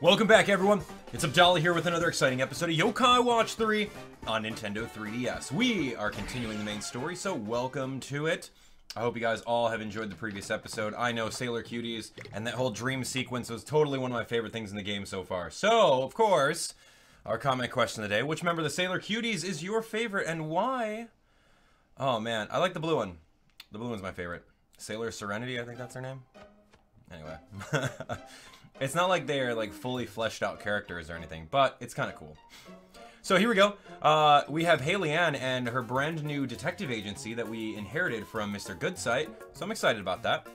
Welcome back, everyone. It's Abdallah here with another exciting episode of Yo-Kai Watch 3 on Nintendo 3DS. We are continuing the main story, so welcome to it. I hope you guys all have enjoyed the previous episode. I know, Sailor Cuties and that whole dream sequence was totally one of my favorite things in the game so far. So, of course, our comment question of the day. Which member of the Sailor Cuties is your favorite and why? Oh, man. I like the blue one. The blue one's my favorite. Sailor Serenity, I think that's her name. Anyway. It's not like they're like fully fleshed out characters or anything, but it's kind of cool. So here we go. We have Hailey Anne and her brand new detective agency that we inherited from Mr. Goodsight, so I'm excited about that.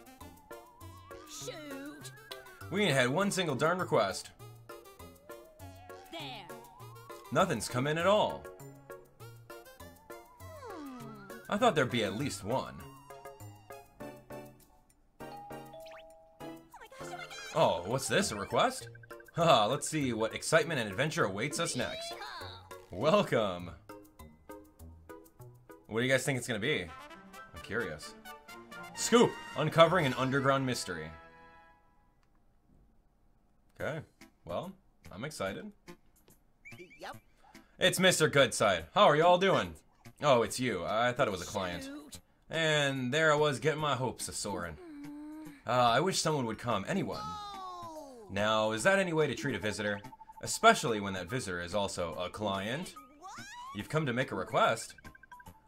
Shoot. We ain't had one single darn request. There. Nothing's come in at all. I thought there'd be at least one. Oh, what's this, a request? Haha, let's see what excitement and adventure awaits us next. Welcome! What do you guys think it's gonna be? I'm curious. Scoop! Uncovering an underground mystery. Okay, well, I'm excited. Yep. It's Mr. Goodside. How are y'all doing? Oh, it's you. I thought it was a client. And there I was getting my hopes a-soaring. I wish someone would come. Anyone. Now, is that any way to treat a visitor? Especially when that visitor is also a client. You've come to make a request.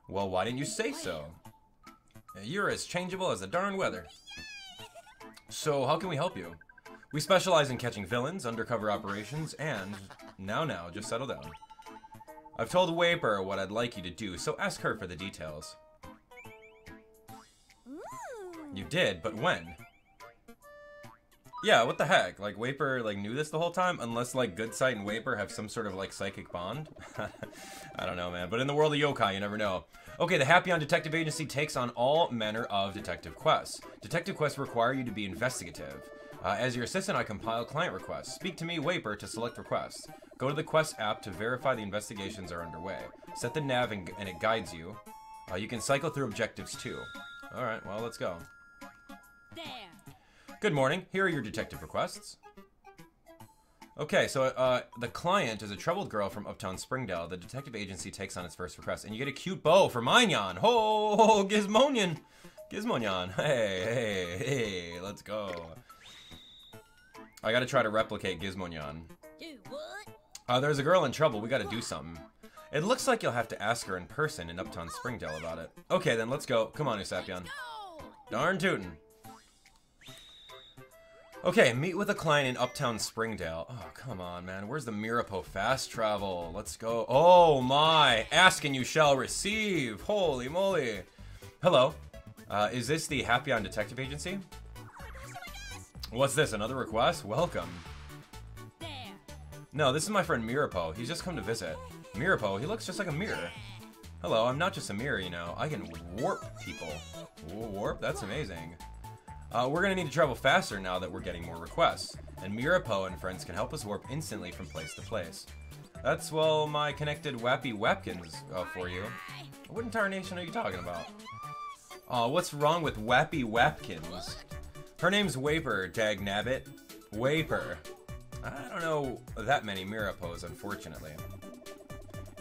Well, why didn't you say so? You're as changeable as the darn weather. So, how can we help you? We specialize in catching villains, undercover operations, and... Now, just settle down. I've told Wapper what I'd like you to do, so ask her for the details. You did, but when? Yeah, what the heck? Like, Wapper, like, knew this the whole time? Unless, like, Goodsight and Wapper have some sort of, like, psychic bond? I don't know, man. But in the world of yokai, you never know. Okay, the Happy On Detective Agency takes on all manner of detective quests. Detective quests require you to be investigative. As your assistant, I compile client requests. Speak to me, Wapper, to select requests. Go to the Quest app to verify the investigations are underway. Set the nav and it guides you. You can cycle through objectives, too. Alright, well, let's go. There. Good morning. Here are your detective requests. Okay, so the client is a troubled girl from Uptown Springdale. The detective agency takes on its first request, and you get a cute bow for Manyan. Oh, Gizmonyan. Gizmonyan. Hey, hey, hey, let's go. I gotta try to replicate Gizmonyan. Do what? There's a girl in trouble. We gotta do something. It looks like you'll have to ask her in person in Uptown Springdale about it. Okay, then let's go. Come on, Usapyon. Darn tootin'. Okay, meet with a client in Uptown Springdale. Oh, come on, man. Where's the Mirapo fast travel? Let's go. Oh, my. Ask and you shall receive. Holy moly. Hello. Is this the Happy On Detective Agency? What's this? Another request? Welcome. No, this is my friend Mirapo. He's just come to visit. Mirapo, he looks just like a mirror. Hello, I'm not just a mirror, you know. I can warp people. Warp? That's amazing. We're going to need to travel faster now that we're getting more requests, and Mirapo and friends can help us warp instantly from place to place. That's, well, my connected wappy wapkins for you. What in tarnation are you talking about? Aw, what's wrong with wappy wapkins? Her name's Wapper, dagnabbit. Wapper. I don't know that many Mirapos, unfortunately.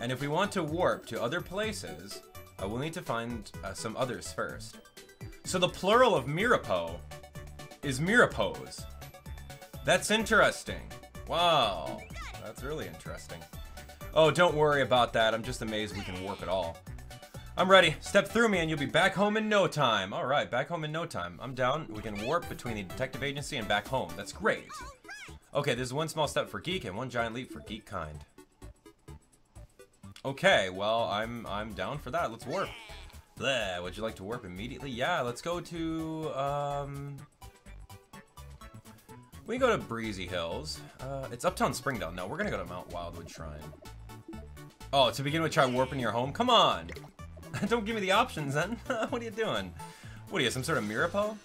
And if we want to warp to other places, we'll need to find some others first. So the plural of Mirapo is Mirapos. That's interesting. Wow. That's really interesting. Oh, don't worry about that. I'm just amazed we can warp at all. I'm ready. Step through me and you'll be back home in no time. All right, back home in no time. I'm down. We can warp between the detective agency and back home. That's great. Okay, there's one small step for geek and one giant leap for geek kind. Okay, well, I'm down for that. Let's warp. Bleh, would you like to warp immediately? Yeah, let's go to, we can go to Breezy Hills. It's Uptown Springdale. No, we're gonna go to Mount Wildwood Shrine. Oh, to begin with, try warping your home? Come on! Don't give me the options, then. What are you doing? What are you, some sort of Mirapo?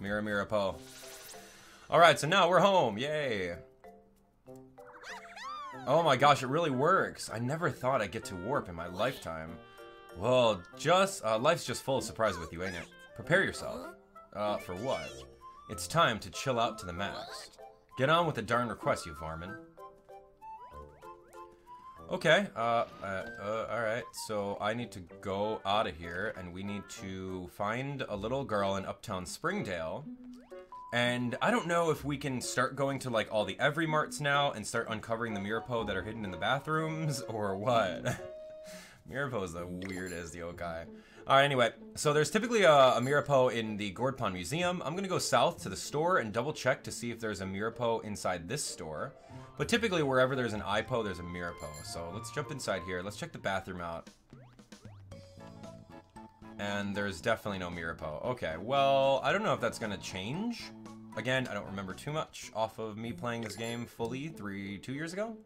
Mirror, Mirapo. Alright, so now we're home. Yay! Oh my gosh, it really works. I never thought I'd get to warp in my lifetime. Well, just, life's just full of surprises with you, ain't it? Prepare yourself. For what? It's time to chill out to the max. Get on with the darn request, you varmin. Okay, alright, so I need to go out of here, and we need to find a little girl in Uptown Springdale. And I don't know if we can start going to, like, all the Every Marts now and start uncovering the Mirapo that are hidden in the bathrooms, or what? Mirapo is the weirdest yokai. Alright, anyway, so there's typically a Mirapo in the Gourd Pond Museum. I'm gonna go south to the store and double check to see if there's a Mirapo inside this store. But typically, wherever there's an Ipo, there's a Mirapo. So let's jump inside here. Let's check the bathroom out. And there's definitely no Mirapo. Okay, well, I don't know if that's gonna change. Again, I don't remember too much off of me playing this game fully two years ago.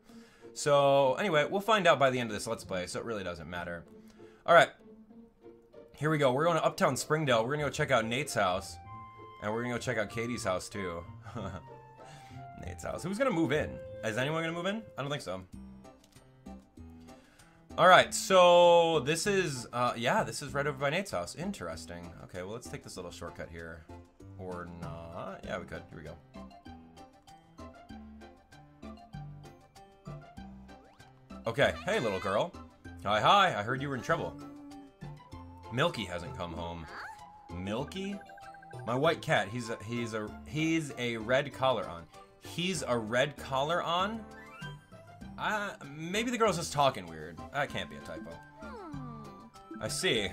So anyway, we'll find out by the end of this Let's Play, so it really doesn't matter. Alright, here we go. We're going to Uptown Springdale. We're gonna go check out Nate's house. And we're gonna go check out Katie's house too. Nate's house. Who's gonna move in? Is anyone gonna move in? I don't think so. Alright, so this is, yeah, this is right over by Nate's house. Interesting. Okay, well, let's take this little shortcut here. Or not. Yeah, we could. Here we go. Okay, hey little girl. Hi, hi, I heard you were in trouble. Milky hasn't come home. Milky? My white cat, he's a red collar on. He's a red collar on? Maybe the girl's just talking weird. That can't be a typo. I see.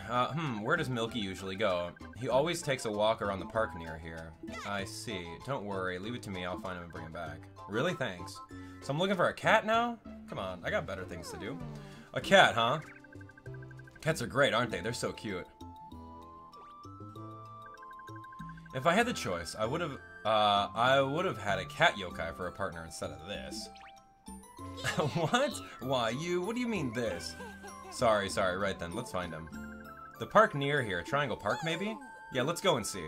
Where does Milky usually go? He always takes a walk around the park near here. I see. Don't worry. Leave it to me. I'll find him and bring him back. Really? Thanks. So I'm looking for a cat now? Come on. I got better things to do. A cat, huh? Cats are great, aren't they? They're so cute. If I had the choice, I would have had a cat yokai for a partner instead of this. What? Why, you? What do you mean this? Sorry, right then, let's find him. The park near here, Triangle Park maybe? Yeah, let's go and see.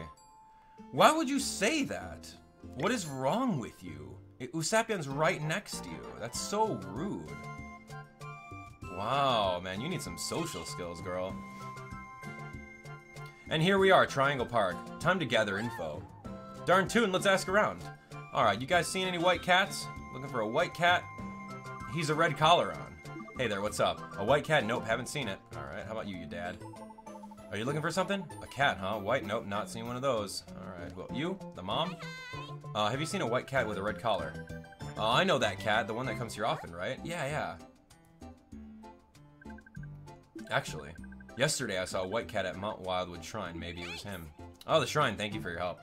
Why would you say that? What is wrong with you? Usapyon's right next to you. That's so rude. Wow, man, you need some social skills, girl. And here we are, Triangle Park. Time to gather info. Darn tune, let's ask around. Alright, you guys seen any white cats? Looking for a white cat? He's a red collar on. Hey there, what's up? A white cat? Nope, haven't seen it. Alright, how about you, you dad? Are you looking for something? A cat, huh? White? Nope, not seen one of those. Alright, well, you? The mom? Have you seen a white cat with a red collar? I know that cat, the one that comes here often, right? Yeah. Actually, yesterday I saw a white cat at Mount Wildwood Shrine. Maybe it was him. Oh, the shrine, thank you for your help.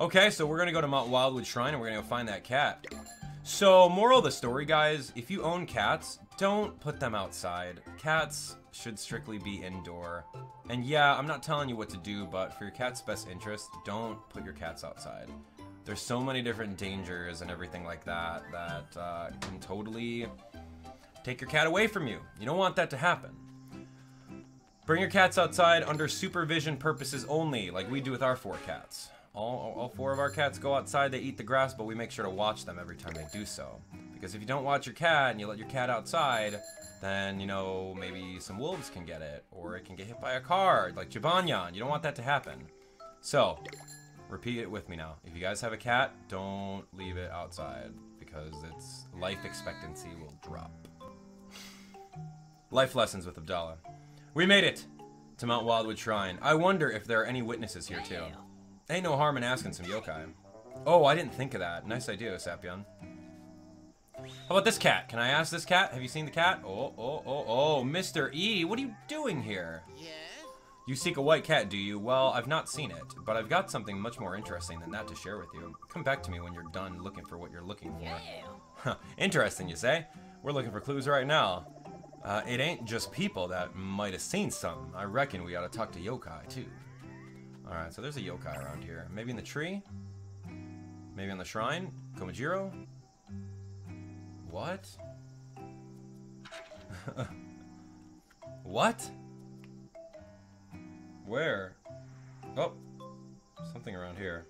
Okay, so we're gonna go to Mount Wildwood Shrine and we're gonna go find that cat. So, moral of the story, guys, if you own cats, don't put them outside. Cats should strictly be indoor. And yeah, I'm not telling you what to do, but for your cat's best interest, don't put your cats outside. There's so many different dangers and everything like that that can totally take your cat away from you. You don't want that to happen. Bring your cats outside under supervision purposes only, like we do with our four cats. All four of our cats go outside, they eat the grass, but we make sure to watch them every time they do so. Because if you don't watch your cat and you let your cat outside, then, you know, maybe some wolves can get it. Or it can get hit by a car, like Kiwinyan. You don't want that to happen. So, repeat it with me now. If you guys have a cat, don't leave it outside. Because its life expectancy will drop. Life lessons with Abdallah. We made it to Mount Wildwood Shrine. I wonder if there are any witnesses here, too. Ain't no harm in asking some yokai. Oh, I didn't think of that. Nice idea, Usapyon. How about this cat? Can I ask this cat? Have you seen the cat? Oh, Mr. E, what are you doing here? Yeah? You seek a white cat, do you? Well, I've not seen it, but I've got something much more interesting than that to share with you. Come back to me when you're done looking for what you're looking for. Yeah. Interesting, you say? We're looking for clues right now. It ain't just people that might have seen something. I reckon we ought to talk to yokai, too. Alright, so there's a yokai around here. Maybe in the tree? Maybe on the shrine? Komajiro? What? What? Where? Oh, something around here.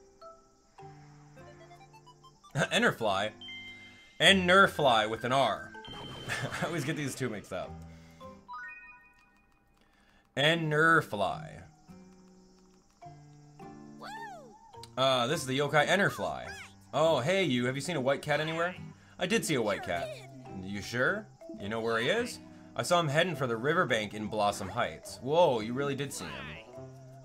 Enerfly? Enerfly with an R. I always get these two mixed up. Enerfly. This is the yokai Enerfly. Oh, hey you, have you seen a white cat anywhere? I did see a white cat. You sure? You know where he is? I saw him heading for the riverbank in Blossom Heights. Whoa, you really did see him.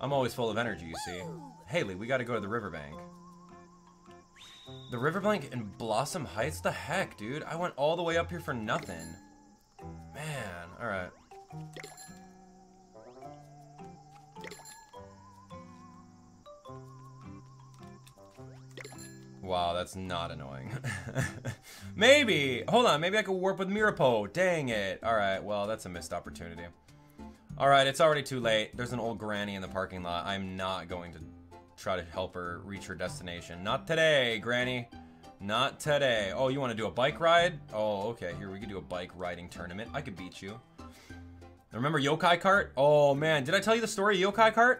I'm always full of energy, you see. Hailey, we gotta go to the riverbank. The riverbank in Blossom Heights? The heck, dude? I went all the way up here for nothing. Man, alright. Wow, that's not annoying. Maybe! Hold on, maybe I could warp with Mirapo. Dang it. Alright, well, that's a missed opportunity. Alright, it's already too late. There's an old granny in the parking lot. I'm not going to try to help her reach her destination. Not today, granny. Not today. Oh, you want to do a bike ride? Oh, okay. Here, we could do a bike riding tournament. I could beat you. Remember Yo-Kai Kart? Oh, man. Did I tell you the story of Yo-Kai Kart?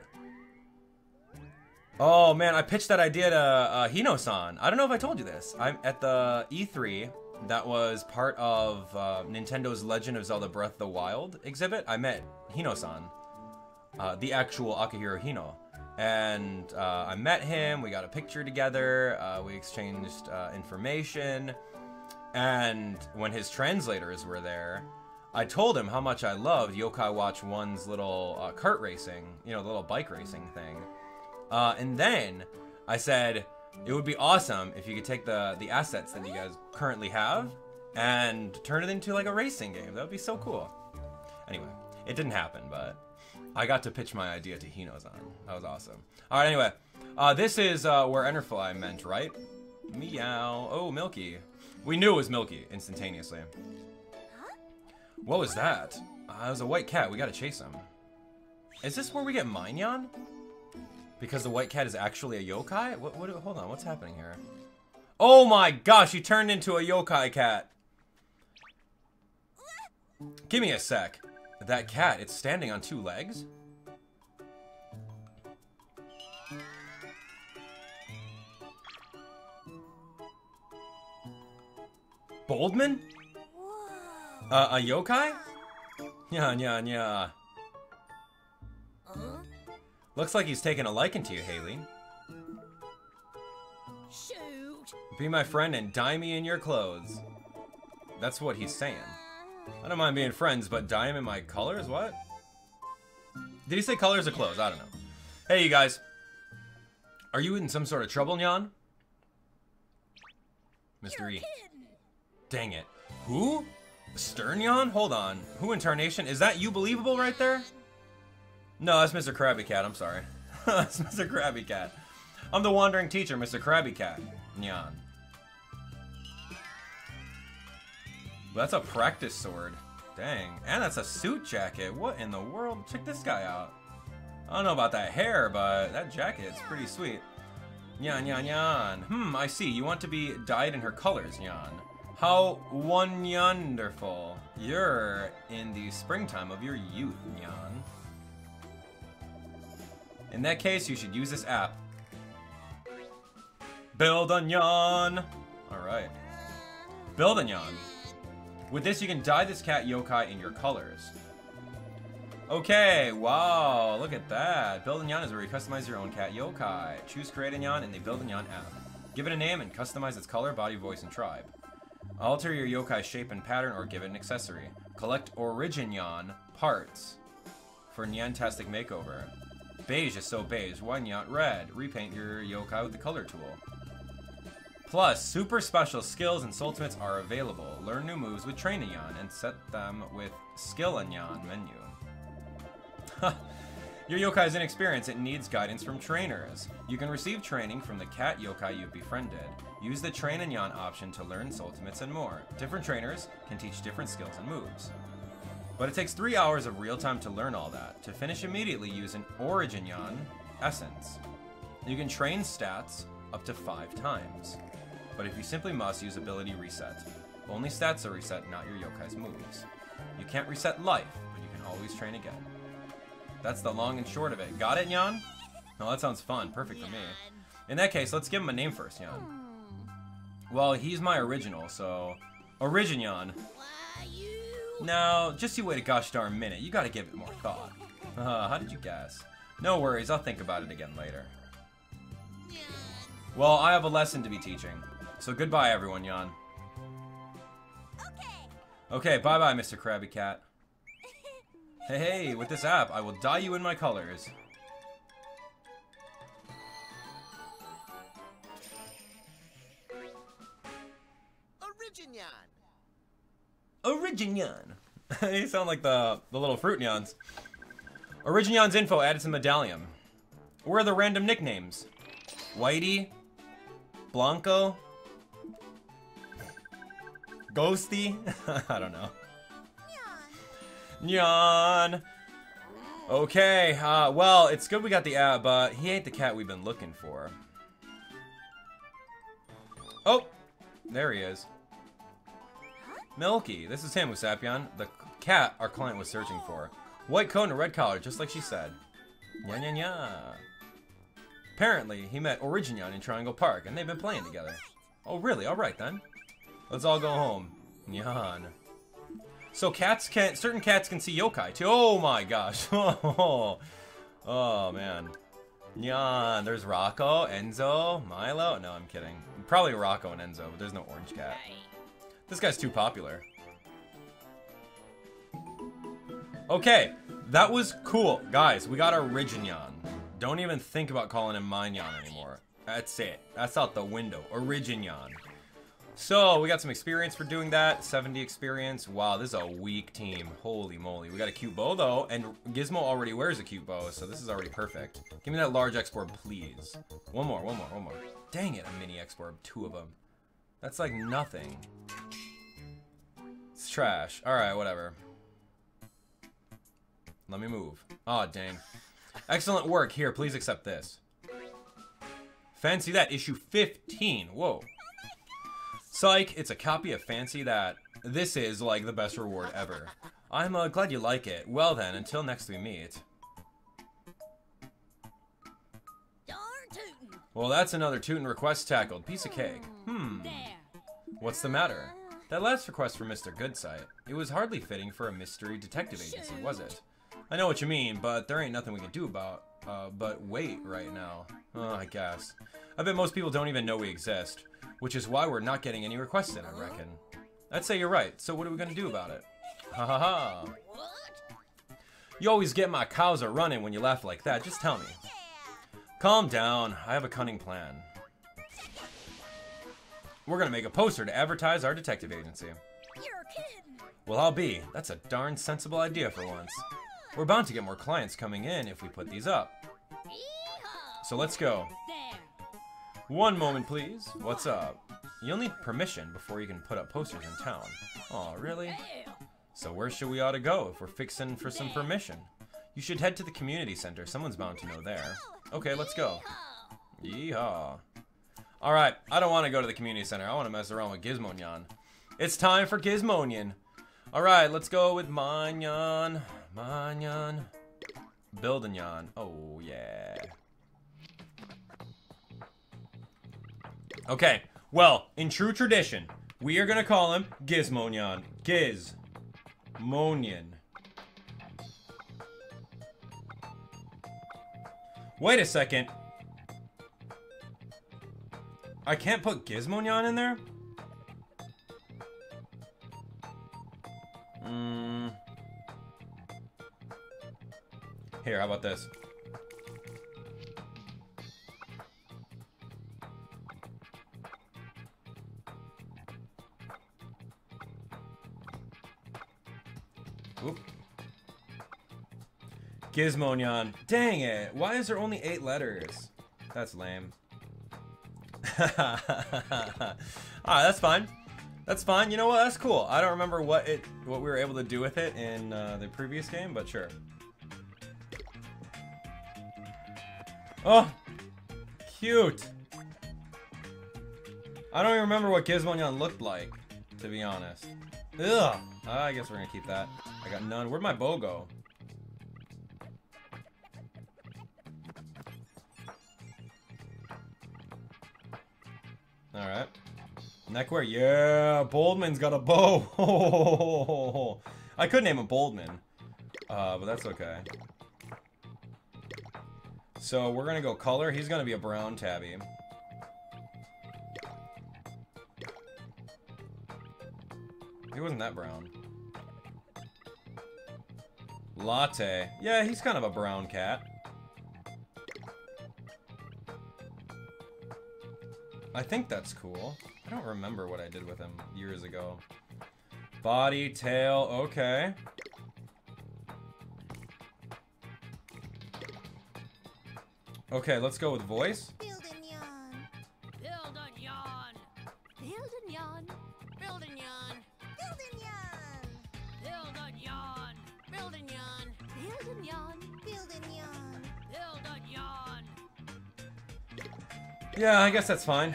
Oh man, I pitched that idea to Hino-san. I don't know if I told you this. I'm at the E3 that was part of Nintendo's Legend of Zelda Breath of the Wild exhibit. I met Hino-san, the actual Akihiro Hino. And I met him, we got a picture together, we exchanged information. And when his translators were there, I told him how much I loved Yo-Kai Watch 1's little kart racing, you know, the little bike racing thing. And then I said, it would be awesome if you could take the assets that you guys currently have and turn it into like a racing game. That would be so cool. Anyway, it didn't happen, but I got to pitch my idea to Hino-san. That was awesome. All right, anyway, this is where Enerfly meant, right? Meow. Oh, Milky. We knew it was Milky instantaneously. What was that? It was a white cat. We got to chase him. Is this where we get Manyan? Because the white cat is actually a yokai? What, hold on, what's happening here? Oh my gosh, he turned into a yokai cat. Give me a sec. That cat, it's standing on two legs? Boldman? A yokai? Yeah, yeah, yeah. Looks like he's taken a liking to you, Hailey. Shoot. Be my friend and dye me in your clothes. That's what he's saying. I don't mind being friends, but dye him in my colors? What? Did he say colors or clothes? I don't know. Hey, you guys. Are you in some sort of trouble, Nyan? Mr. E. Dang it. Who? Stern Nyan? Hold on. Who in tarnation? Is that you believable right there? No, that's Mr. Krabby Cat, I'm sorry. That's Mr. Krabby Cat. I'm the wandering teacher, Mr. Krabby Cat. Nyan. That's a practice sword. Dang. And that's a suit jacket. What in the world? Check this guy out. I don't know about that hair, but that jacket's pretty sweet. Nyan, nyan, nyan. Hmm, I see. You want to be dyed in her colors, Nyan. How wonderful. You're in the springtime of your youth, Nyan. In that case, you should use this app. Build a Nyan. Alright. Build a Nyan. With this, you can dye this cat yokai in your colors. Okay, wow, look at that. Build a Nyan is where you customize your own cat yokai. Choose Create a Nyan in the Build a Nyan app. Give it a name and customize its color, body, voice, and tribe. Alter your yokai shape and pattern or give it an accessory. Collect Originyan parts for Nyantastic makeover. Beige is so beige, why not red? Repaint your yokai with the color tool. Plus, super special skills and soultimates are available. Learn new moves with Train a Nyan and set them with Skill a Nyan menu. Your yokai is inexperienced, it needs guidance from trainers. You can receive training from the cat yokai you've befriended. Use the Train a Nyan option to learn soultimates and more. Different trainers can teach different skills and moves. But it takes 3 hours of real time to learn all that. To finish immediately, use an Originyan essence. You can train stats up to 5 times. But if you simply must, use ability reset. Only stats are reset, not your yokai's moves. You can't reset life, but you can always train again. That's the long and short of it. Got it, Nyan? No, that sounds fun. Perfect for me. In that case, let's give him a name first, Nyan. Well, he's my original, so... Originyan. No, just you wait a gosh darn minute. You gotta give it more thought. How did you guess? No worries, I'll think about it again later. Well, I have a lesson to be teaching. So goodbye, everyone, Yan. Okay, bye-bye, Mr. Krabby Cat. Hey, hey, with this app, I will dye you in my colors. Originyan. Originyan. You sound like the little fruit nyans. Originyan's info added to medallion. Where are the random nicknames? Whitey, Blanco, Ghosty. I don't know. Nyan. Okay. Well, it's good we got the app, but he ain't the cat we've been looking for. Oh, there he is. Milky. This is him, Usapyon. The cat our client was searching for. White coat and a red collar, just like she said. Nya nya nya. Apparently, he met Originyan in Triangle Park, and they've been playing together. Oh, really? All right, then. Let's all go home. Nyan. So cats can... Certain cats can see yokai, too. Oh, my gosh. Oh, man. Nyan. There's Rocco, Enzo, Milo. No, I'm kidding. Probably Rocco and Enzo, but there's no orange cat. This guy's too popular. Okay, that was cool. Guys, we got Originyan. Don't even think about calling him Manyan anymore. That's it. That's out the window. Originyan. So, we got some experience for doing that. 70 experience. Wow, this is a weak team. Holy moly. We got a cute bow, though, and Gizmo already wears a cute bow, so this is already perfect. Give me that large export, please. One more. Dang it, a mini export. Two of them. That's like nothing. It's trash. Alright, whatever. Let me move. Aw, dang. Excellent work. Here, please accept this. Fancy that. Issue 15. Whoa. Psych. It's a copy of Fancy That. This is, like, the best reward ever. I'm glad you like it. Well, then, until next we meet. Well, that's another tootin' request tackled. Piece of cake. What's the matter? That last request from Mr. Goodsight. It was hardly fitting for a mystery detective agency, was it? I know what you mean, but there ain't nothing we can do about, but wait right now. Oh, I guess. I bet most people don't even know we exist, which is why we're not getting any requests in, I reckon. I'd say you're right, so what are we gonna do about it? Ha ha ha. You always get my cows a running when you laugh like that, just tell me. Calm down, I have a cunning plan. We're gonna make a poster to advertise our detective agency. Well, I'll be. That's a darn sensible idea for once. We're bound to get more clients coming in if we put these up. So let's go. One moment, please. What's up? You'll need permission before you can put up posters in town. Aw, really? So where should we ought to go if we're fixing for some permission? You should head to the community center. Someone's bound to know there. Okay, let's go. Yeehaw. Alright, I don't want to go to the community center. I want to mess around with Gizmonyan. It's time for Gizmonyan. Alright, let's go with Manyan. Manyan. Build a Nyan. Oh, yeah. Okay, well, in true tradition, we are going to call him Gizmonyan. Gizmonyan. Wait a second. I can't put Gizmonyan in there? Here, how about this? Oop. Gizmonyan. Dang it. Why is there only 8 letters? That's lame. Alright, that's fine. That's fine. You know what? That's cool. I don't remember what we were able to do with it in the previous game, but sure. Oh, cute. I don't even remember what Gizmonyan looked like, to be honest. Ugh. I guess we're gonna keep that. I got none. Where'd my bow go? All right. Neckwear, yeah, Boldman's got a bow. Oh, I could name him Boldman, but that's okay. So we're gonna go color. He's gonna be a brown tabby. He wasn't that brown. Latte. Yeah, he's kind of a brown cat. I think that's cool. I don't remember what I did with him years ago. Body, tail, okay. Okay, let's go with voice. Build a Nyan. Build a Nyan. Build a Nyan. Build a Nyan. Build a Nyan. Build a Nyan. Build a Nyan. Build a Nyan. Build a Nyan. Build a Nyan. Yeah, I guess that's fine.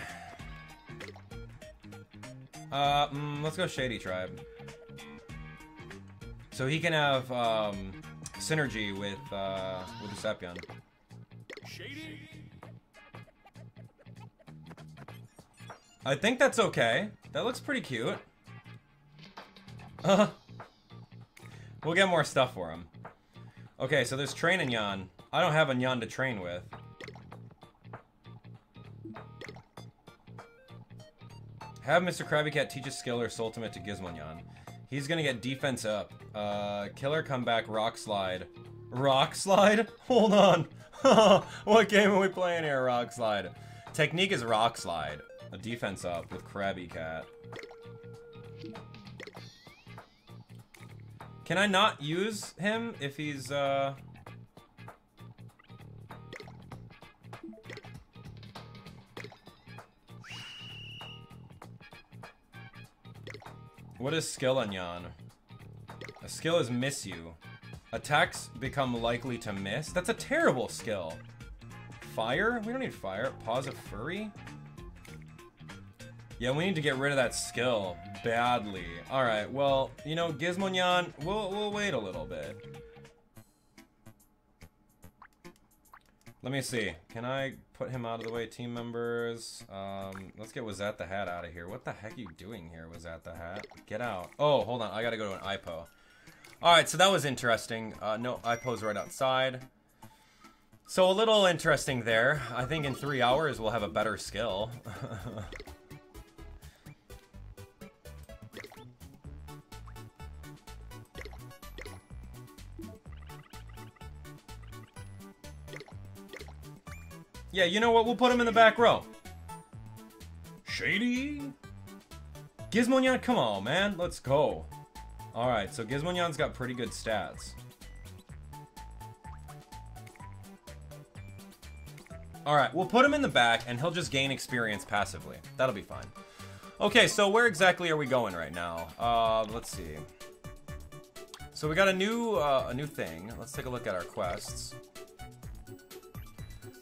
Let's go Shady Tribe. So he can have synergy with Usapyon. Shady. I think that's okay. That looks pretty cute. We'll get more stuff for him. Okay, so there's Train and Nyan. I don't have a Nyan to train with. Have Mr. Krabby Cat teach a skill or soul ultimate to Gizmonyan. He's gonna get defense up. Killer comeback, rock slide. Rock slide? Hold on. What game are we playing here, rock slide? Technique is rock slide. A defense up with Krabby Cat. Can I not use him if he's, What is skill on Nyan? A skill is miss you. Attacks become likely to miss. That's a terrible skill. Fire? We don't need fire. Paws of Furry? Yeah, we need to get rid of that skill badly. Alright, well, you know, Gizmonyan, we'll wait a little bit. Let me see. Can I put him out of the way, team members? Let's get Wazat the Hat out of here. What the heck are you doing here, Wazat the Hat? Get out. Oh, hold on. I gotta go to an IPO. Alright, so that was interesting. No, IPO's right outside. So a little interesting there. I think in 3 hours we'll have a better skill. Yeah, you know what? We'll put him in the back row. Shady. Gizmonyan, come on, man. Let's go. Alright, so Gizmonyan's got pretty good stats. Alright, we'll put him in the back, and he'll just gain experience passively. That'll be fine. Okay, so where exactly are we going right now? Let's see. So we got a new thing. Let's take a look at our quests.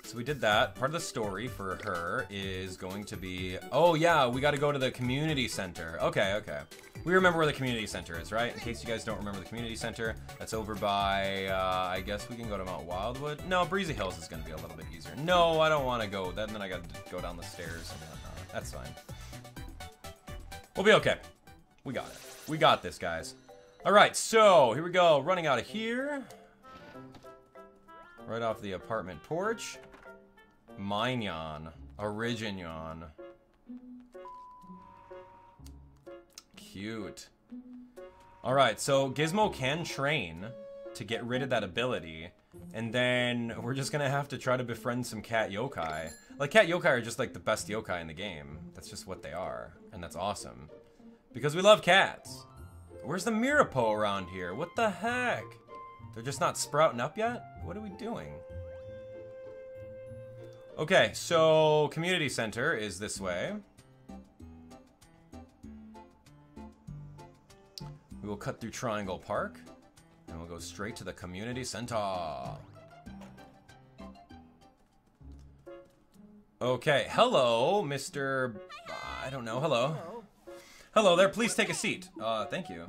So we did that. Part of the story for her is going to be... Oh, yeah, we got to go to the community center. Okay, okay. We remember where the community center is, right? In case you guys don't remember the community center, that's over by... I guess we can go to Mount Wildwood. No, Breezy Hills is going to be a little bit easier. No, I don't want to go. Then I got to go down the stairs and whatnot. That's fine. We'll be okay. We got it. We got this, guys. All right, so here we go. Running out of here. Right off the apartment porch. Manyan. Originyan. Cute. Alright, so Gizmo can train to get rid of that ability. And then we're just gonna have to try to befriend some cat yokai. Like, cat yokai are just like the best yokai in the game. That's just what they are. And that's awesome. Because we love cats. Where's the Mirapo around here? What the heck? They're just not sprouting up yet? What are we doing? Okay, so community center is this way. We will cut through Triangle Park, and we'll go straight to the community center. Okay, hello, Mr. I don't know, hello. Hello there, please take a seat. Thank you.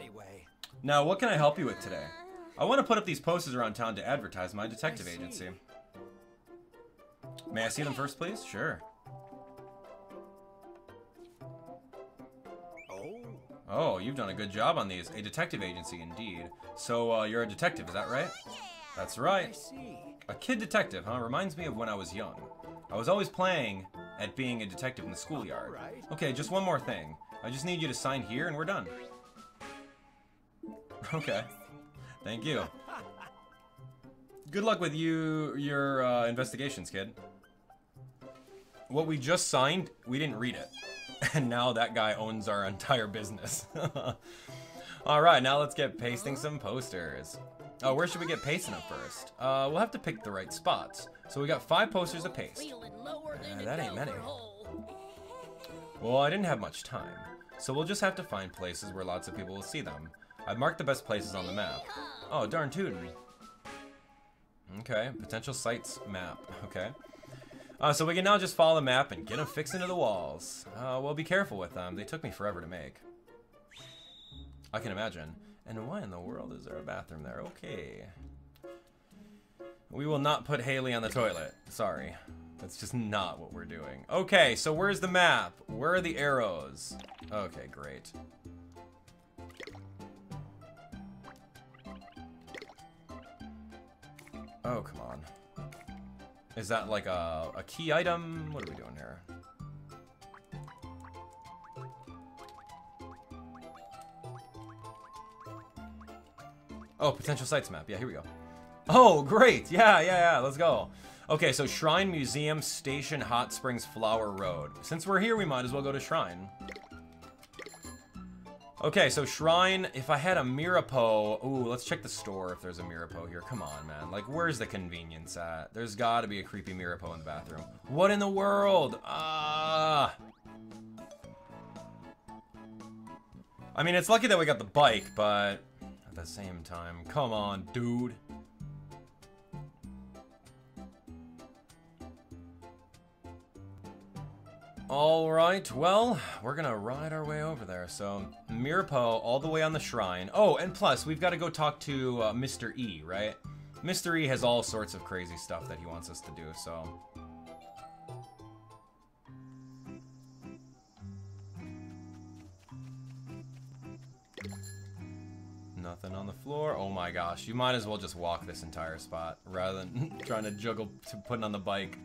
Anyway. Now, what can I help you with today? I want to put up these posters around town to advertise my detective agency. May I see them first, please? Sure. Oh, you've done a good job on these. A detective agency, indeed. So, you're a detective, is that right? That's right. A kid detective, huh? Reminds me of when I was young. I was always playing at being a detective in the schoolyard. Okay, just one more thing. I just need you to sign here and we're done. Okay. Thank you. Good luck with your investigations, kid. What we just signed, we didn't read it. And now that guy owns our entire business. Alright, now let's get pasting some posters. Oh, where should we get pasting them first? We'll have to pick the right spots. So we got 5 posters to paste. That ain't many. Well, I didn't have much time. So we'll just have to find places where lots of people will see them. I've marked the best places on the map. Oh, darn tootin'. Okay, potential sites map. Okay. So we can now just follow the map and get them fixed into the walls. Well, be careful with them. They took me forever to make. I can imagine. And why in the world is there a bathroom there? Okay. We will not put Hailey on the toilet. Sorry. That's just not what we're doing. Okay, so where's the map? Where are the arrows? Okay, great. Oh, come on. Is that like a key item? What are we doing here? Oh, potential sites map. Yeah, here we go. Oh, great. Yeah. Let's go. Okay, so Shrine, Museum, Station, Hot Springs, Flower Road. Since we're here, we might as well go to Shrine. Okay, so Shrine, if I had a Mirapo... Ooh, let's check the store if there's a Mirapo here. Come on, man. Like, where's the convenience at? There's gotta be a creepy Mirapo in the bathroom. What in the world? Ah! I mean, it's lucky that we got the bike, but... At the same time, come on, dude. Alright, well, we're gonna ride our way over there, so Mirapo all the way on the shrine. Oh, and plus, we've got to go talk to Mr. E, right? Mr. E has all sorts of crazy stuff that he wants us to do, so... Nothing on the floor. Oh my gosh, you might as well just walk this entire spot, rather than trying to juggle to putting on the bike.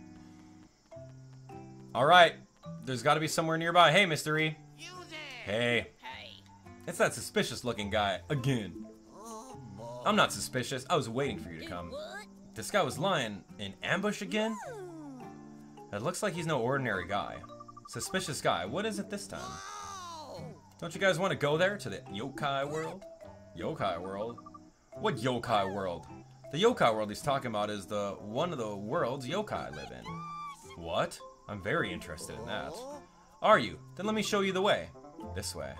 Alright. There's got to be somewhere nearby. Hey, Mr. E. You there. Hey. It's that suspicious-looking guy again. Oh, I'm not suspicious. I was waiting for you to come. What? This guy was lying in ambush again? It looks like he's no ordinary guy. Suspicious guy. What is it this time? Whoa. Don't you guys want to go there to the Yo-Kai world? Yo-Kai world? What Yo-Kai world? The Yo-Kai world he's talking about is the one of the worlds Yo-Kai live in. What? I'm very interested in that. Are you? Then let me show you the way. This way.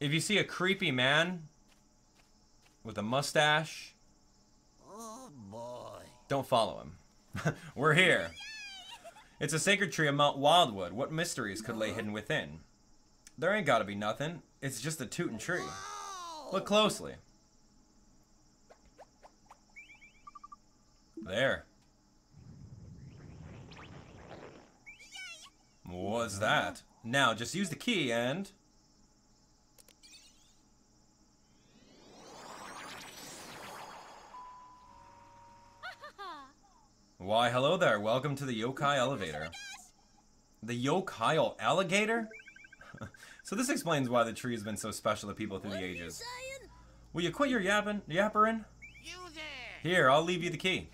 If you see a creepy man with a mustache, oh boy, don't follow him. We're here. It's a sacred tree of Mount Wildwood. What mysteries could lay hidden within? There ain't gotta be nothing. It's just a tootin' tree. Look closely. There. What's that? Now, just use the key and... Why, hello there. Welcome to the Yokai Elevator. The Yokai Alligator? So this explains why the tree has been so special to people through the ages. Will you quit your yapperin'? Here, I'll leave you the key.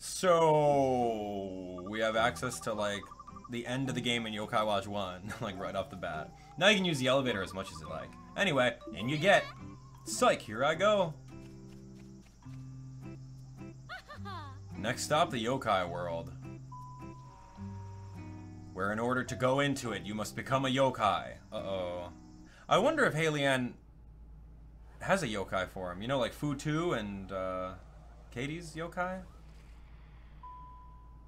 So, we have access to, like, the end of the game in Yo-Kai Watch 1, like, right off the bat. Now you can use the elevator as much as you like. Anyway, in you get. Psych, here I go. Next stop, the Yo-Kai world. Where in order to go into it, you must become a Yo-Kai. Uh-oh. I wonder if Hailey Anne has a Yo-Kai for him. You know, like, Futu and, Katie's Yo-Kai?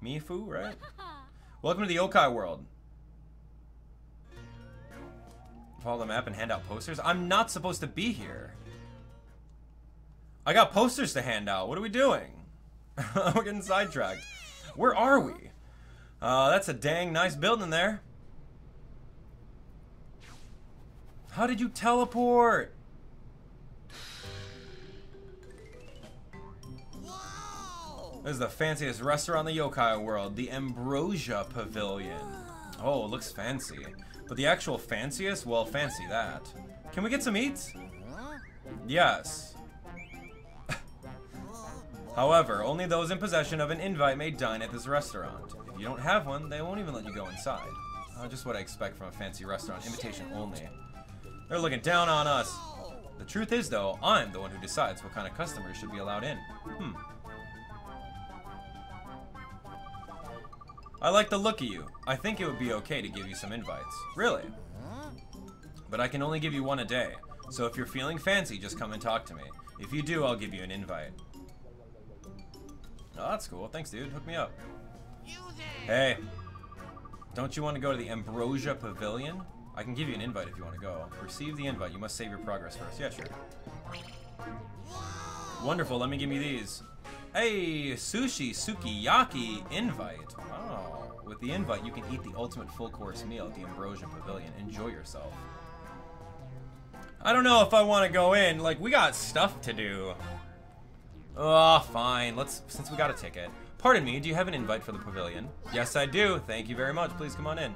Mifu, right? Welcome to the Yo-Kai world. Follow the map and hand out posters? I'm not supposed to be here. I got posters to hand out. What are we doing? We're getting sidetracked. Where are we? That's a dang nice building there. How did you teleport? This is the fanciest restaurant in the yokai world, the Ambrosia Pavilion. Oh, it looks fancy. But the actual fanciest? Well, fancy that. Can we get some eats? Yes. However, only those in possession of an invite may dine at this restaurant. If you don't have one, they won't even let you go inside. Just what I expect from a fancy restaurant, invitation only. They're looking down on us. The truth is, though, I'm the one who decides what kind of customers should be allowed in. I like the look of you. I think it would be okay to give you some invites. Really? But I can only give you one a day. So if you're feeling fancy, just come and talk to me. If you do, I'll give you an invite. Oh, that's cool. Thanks, dude. Hook me up. Hey. Don't you want to go to the Ambrosia Pavilion? I can give you an invite if you want to go. Receive the invite. You must save your progress first. Yeah, sure. Wonderful. Let me give you these. Hey, sushi, sukiyaki, invite. Wow. With the invite, you can eat the ultimate full course meal at the Ambrosia Pavilion. Enjoy yourself. I don't know if I want to go in. Like, we got stuff to do. Oh, fine. Let's, since we got a ticket. Pardon me, do you have an invite for the pavilion? Yes, I do. Thank you very much. Please come on in.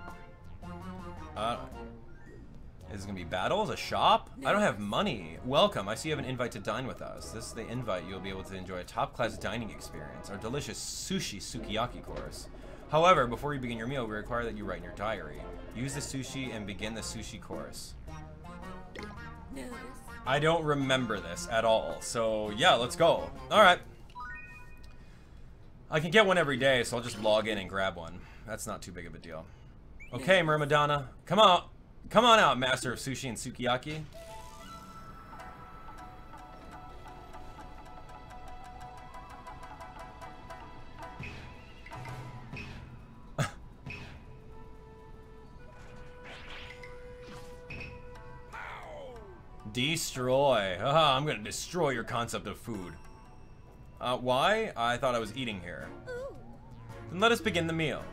Is it going to be battles? A shop? I don't have money. Welcome. I see you have an invite to dine with us. This is the invite. You'll be able to enjoy a top-class dining experience. Our delicious sushi sukiyaki course. However, before you begin your meal, we require that you write in your diary. Use the sushi and begin the sushi course. I don't remember this at all. So, yeah, let's go. All right. I can get one every day, so I'll just log in and grab one. That's not too big of a deal. Okay, Myrmidonna. Come on. Come on out, master of sushi and sukiyaki. Destroy. Haha, I'm gonna destroy your concept of food. Why? I thought I was eating here. Then let us begin the meal.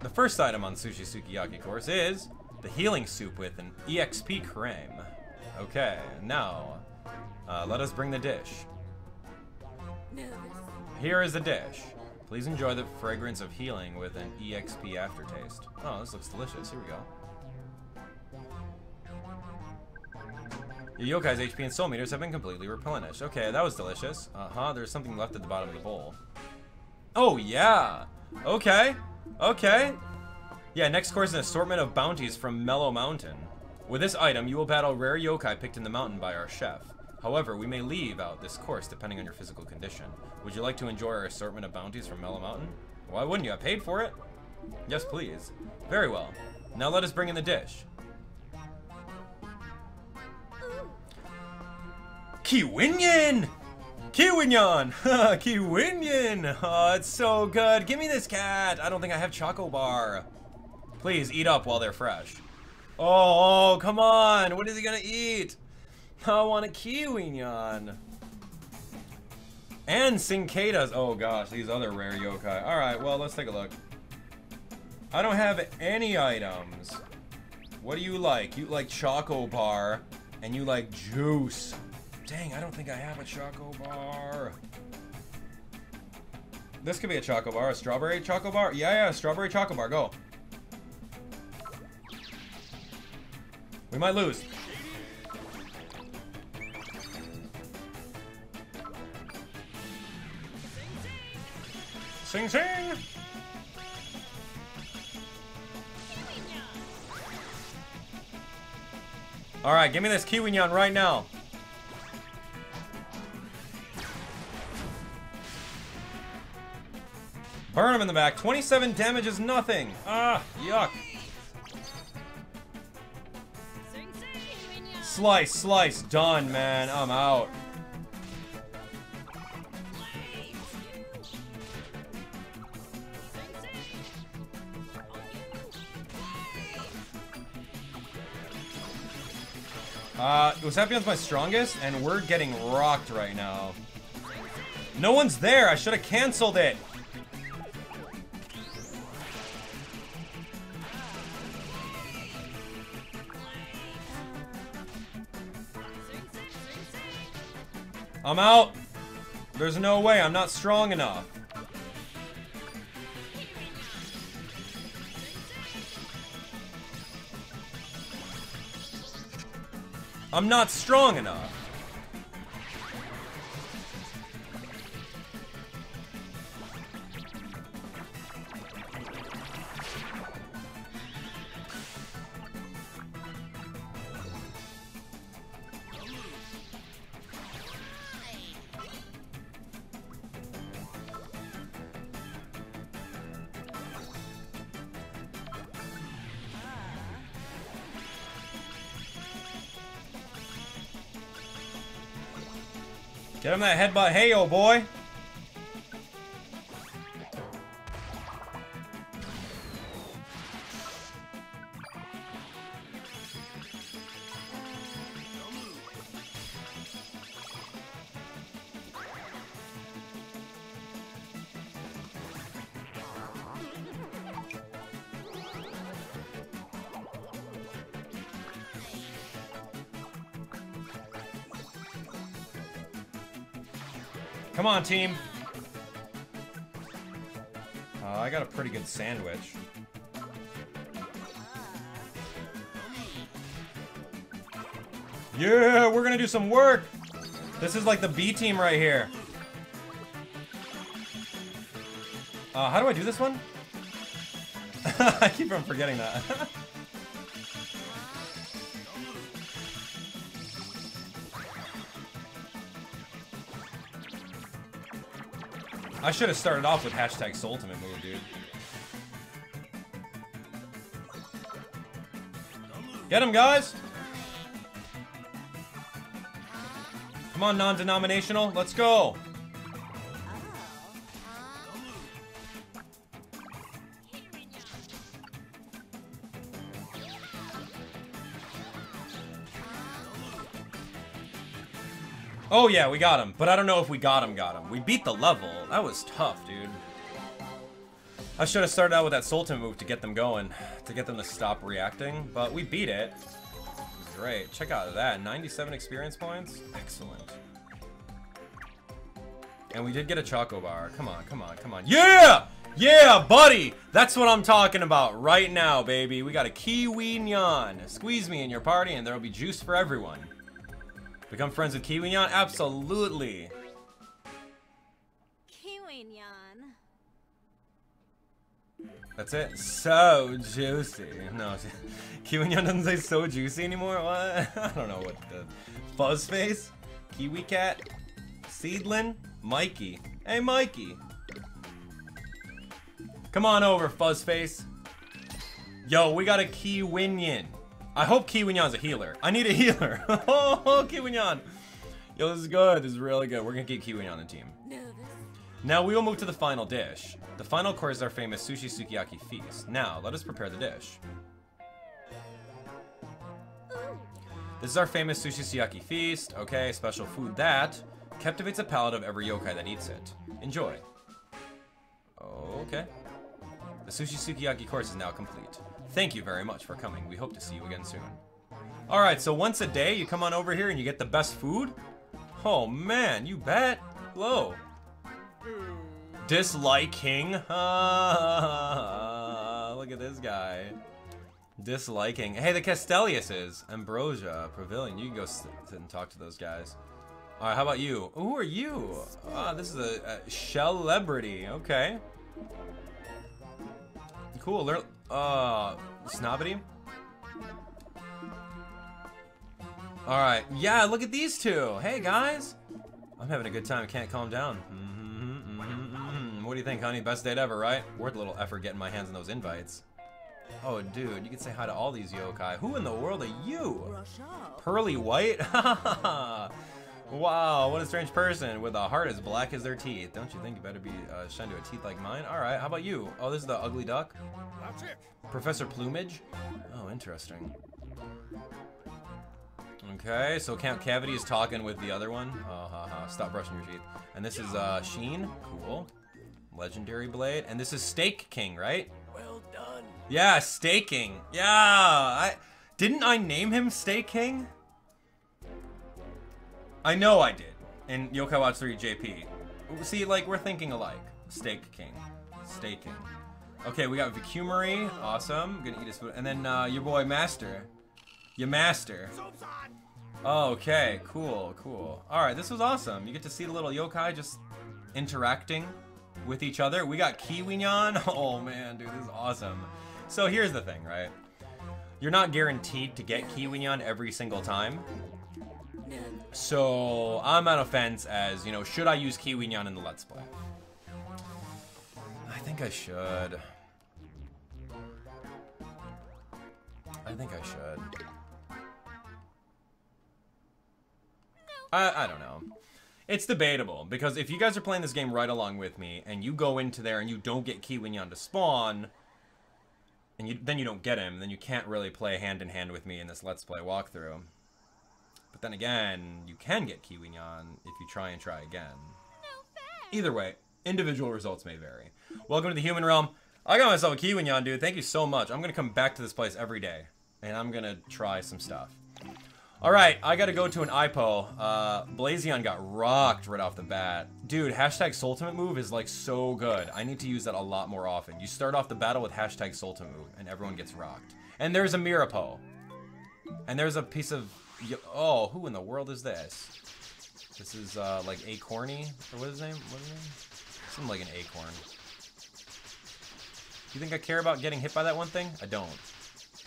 The first item on Sushi Sukiyaki course is the healing soup with an EXP creme. Okay, now, let us bring the dish. Here is the dish. Please enjoy the fragrance of healing with an EXP aftertaste. Oh, this looks delicious. Here we go. Your yokai's HP and soul meters have been completely replenished. Okay, that was delicious. Uh-huh, there's something left at the bottom of the bowl. Oh, yeah! Okay, okay. Yeah, next course is an assortment of bounties from Mellow Mountain. With this item, you will battle rare yokai picked in the mountain by our chef. However, we may leave out this course depending on your physical condition. Would you like to enjoy our assortment of bounties from Mellow Mountain? Why wouldn't you? I paid for it. Yes, please. Very well. Now let us bring in the dish. Kiwinyan! Kiwinyan! Kiwinyan! Oh, it's so good. Give me this cat. I don't think I have Choco Bar. Please eat up while they're fresh. Oh, come on. What is he going to eat? I want a Kiwinyan. And cicadas. Oh, gosh. These other rare yokai. All right. Well, let's take a look. I don't have any items. What do you like? You like Choco Bar and you like juice. Dang, I don't think I have a Choco Bar. This could be a Choco Bar. A strawberry Choco Bar? Yeah, strawberry Choco Bar. Go. We might lose. Sing, sing! Alright, give me this Kiwinyan right now. Burn him in the back. 27 damage is nothing. Ah, yuck. Slice, slice. Done, man. I'm out. Usapyon's my strongest, and we're getting rocked right now. No one's there. I should have canceled it. I'm out. There's no way. I'm not strong enough. I'm not strong enough. Get him that headbutt. Hey, old boy. Come on, team. I got a pretty good sandwich. Yeah, we're gonna do some work. This is like the B team right here. How do I do this one? I keep on forgetting that. I should have started off with hashtag Soultimate move, dude. Get him, guys! Come on, non-denominational. Let's go! Oh yeah, we got him. But I don't know if we got him. We beat the level. That was tough, dude. I should have started out with that Sultan move to get them going. To get them to stop reacting. But we beat it. Great. Check out that. 97 experience points. Excellent. And we did get a Choco Bar. Come on, come on, come on. Yeah! Yeah, buddy! That's what I'm talking about right now, baby. We got a Kiwinyan. Squeeze me in your party and there'll be juice for everyone. Become friends with Kiwinyan? Absolutely! Kiwinyan. That's it? So juicy. No, Kiwinyan doesn't say so juicy anymore? What? I don't know what the... Fuzzface? Kiwi Cat? Seedlin? Mikey. Hey, Mikey! Come on over, Fuzzface. Yo, we got a Kiwinyan. I hope Kiwinyan's a healer. I need a healer. Oh, Kiwinyan. Yo, this is good. This is really good. We're going to keep Kiwinyan on the team. Now we will move to the final dish. The final course is our famous sushi sukiyaki feast. Now, let us prepare the dish. This is our famous sushi sukiyaki feast. Okay, special food that captivates the palate of every yokai that eats it. Enjoy. Okay. The sushi sukiyaki course is now complete. Thank you very much for coming. We hope to see you again soon. Alright, so once a day, you come on over here and you get the best food? Oh man, you bet. Hello. Disliking. Look at this guy. Disliking. Hey, the Castelliuses. Ambrosia Pavilion. You can go sit and talk to those guys. Alright, how about you? Who are you? This is a celebrity. Okay. Cool. Snobbity? Alright, yeah, look at these two! Hey, guys! I'm having a good time, can't calm down. What do you think, honey? Best date ever, right? Worth a little effort getting my hands on those invites. Oh, dude, you can say hi to all these yokai. Who in the world are you? Pearly White? Wow, what a strange person with a heart as black as their teeth. Don't you think you better be shined to a teeth like mine? Alright, how about you? Oh, this is the ugly duck? That's it. Professor Plumage? Oh, interesting. Okay, so Count Cavity is talking with the other one. Stop brushing your teeth. And this is Sheen. Cool. Legendary Blade. And this is Steak King, right? Well done. Yeah, Steak King. Yeah! Didn't I name him Steak King? I know I did. In Yo-Kai Watch 3 JP. See, like, we're thinking alike. Steak King. Steak King. Okay, we got Vacuumary. Awesome. Gonna eat his food. And then, your boy Master. Your master. Okay, cool, cool. Alright, this was awesome. You get to see the little yokai just interacting with each other. We got Kiwinyan. Oh man, dude, this is awesome. So here's the thing, right? You're not guaranteed to get Kiwinyan every single time. So I'm on a fence as, you know, should I use Kiwinyan in the Let's Play? I think I should. I think I should. I don't know. It's debatable, because if you guys are playing this game right along with me, and you go into there and you don't get Kiwinyan to spawn, and then you don't get him, then you can't really play hand-in-hand with me in this Let's Play walkthrough. But then again, you can get Kiwinyan if you try again. No. Either way, individual results may vary. Welcome to the human realm. I got myself a Kiwinyan, dude. Thank you so much. I'm gonna come back to this place every day, and I'm gonna try some stuff. Alright, I gotta go to an IPO. Blazion got rocked right off the bat. Dude, hashtag Soultimate move is like so good. I need to use that a lot more often. You start off the battle with hashtag Soultimate move and everyone gets rocked. And there's a Mirapo. And there's a piece of... Oh, who in the world is this? This is like Acorny? Or what is his name? What is his name? Something like an acorn. You think I care about getting hit by that one thing? I don't. Just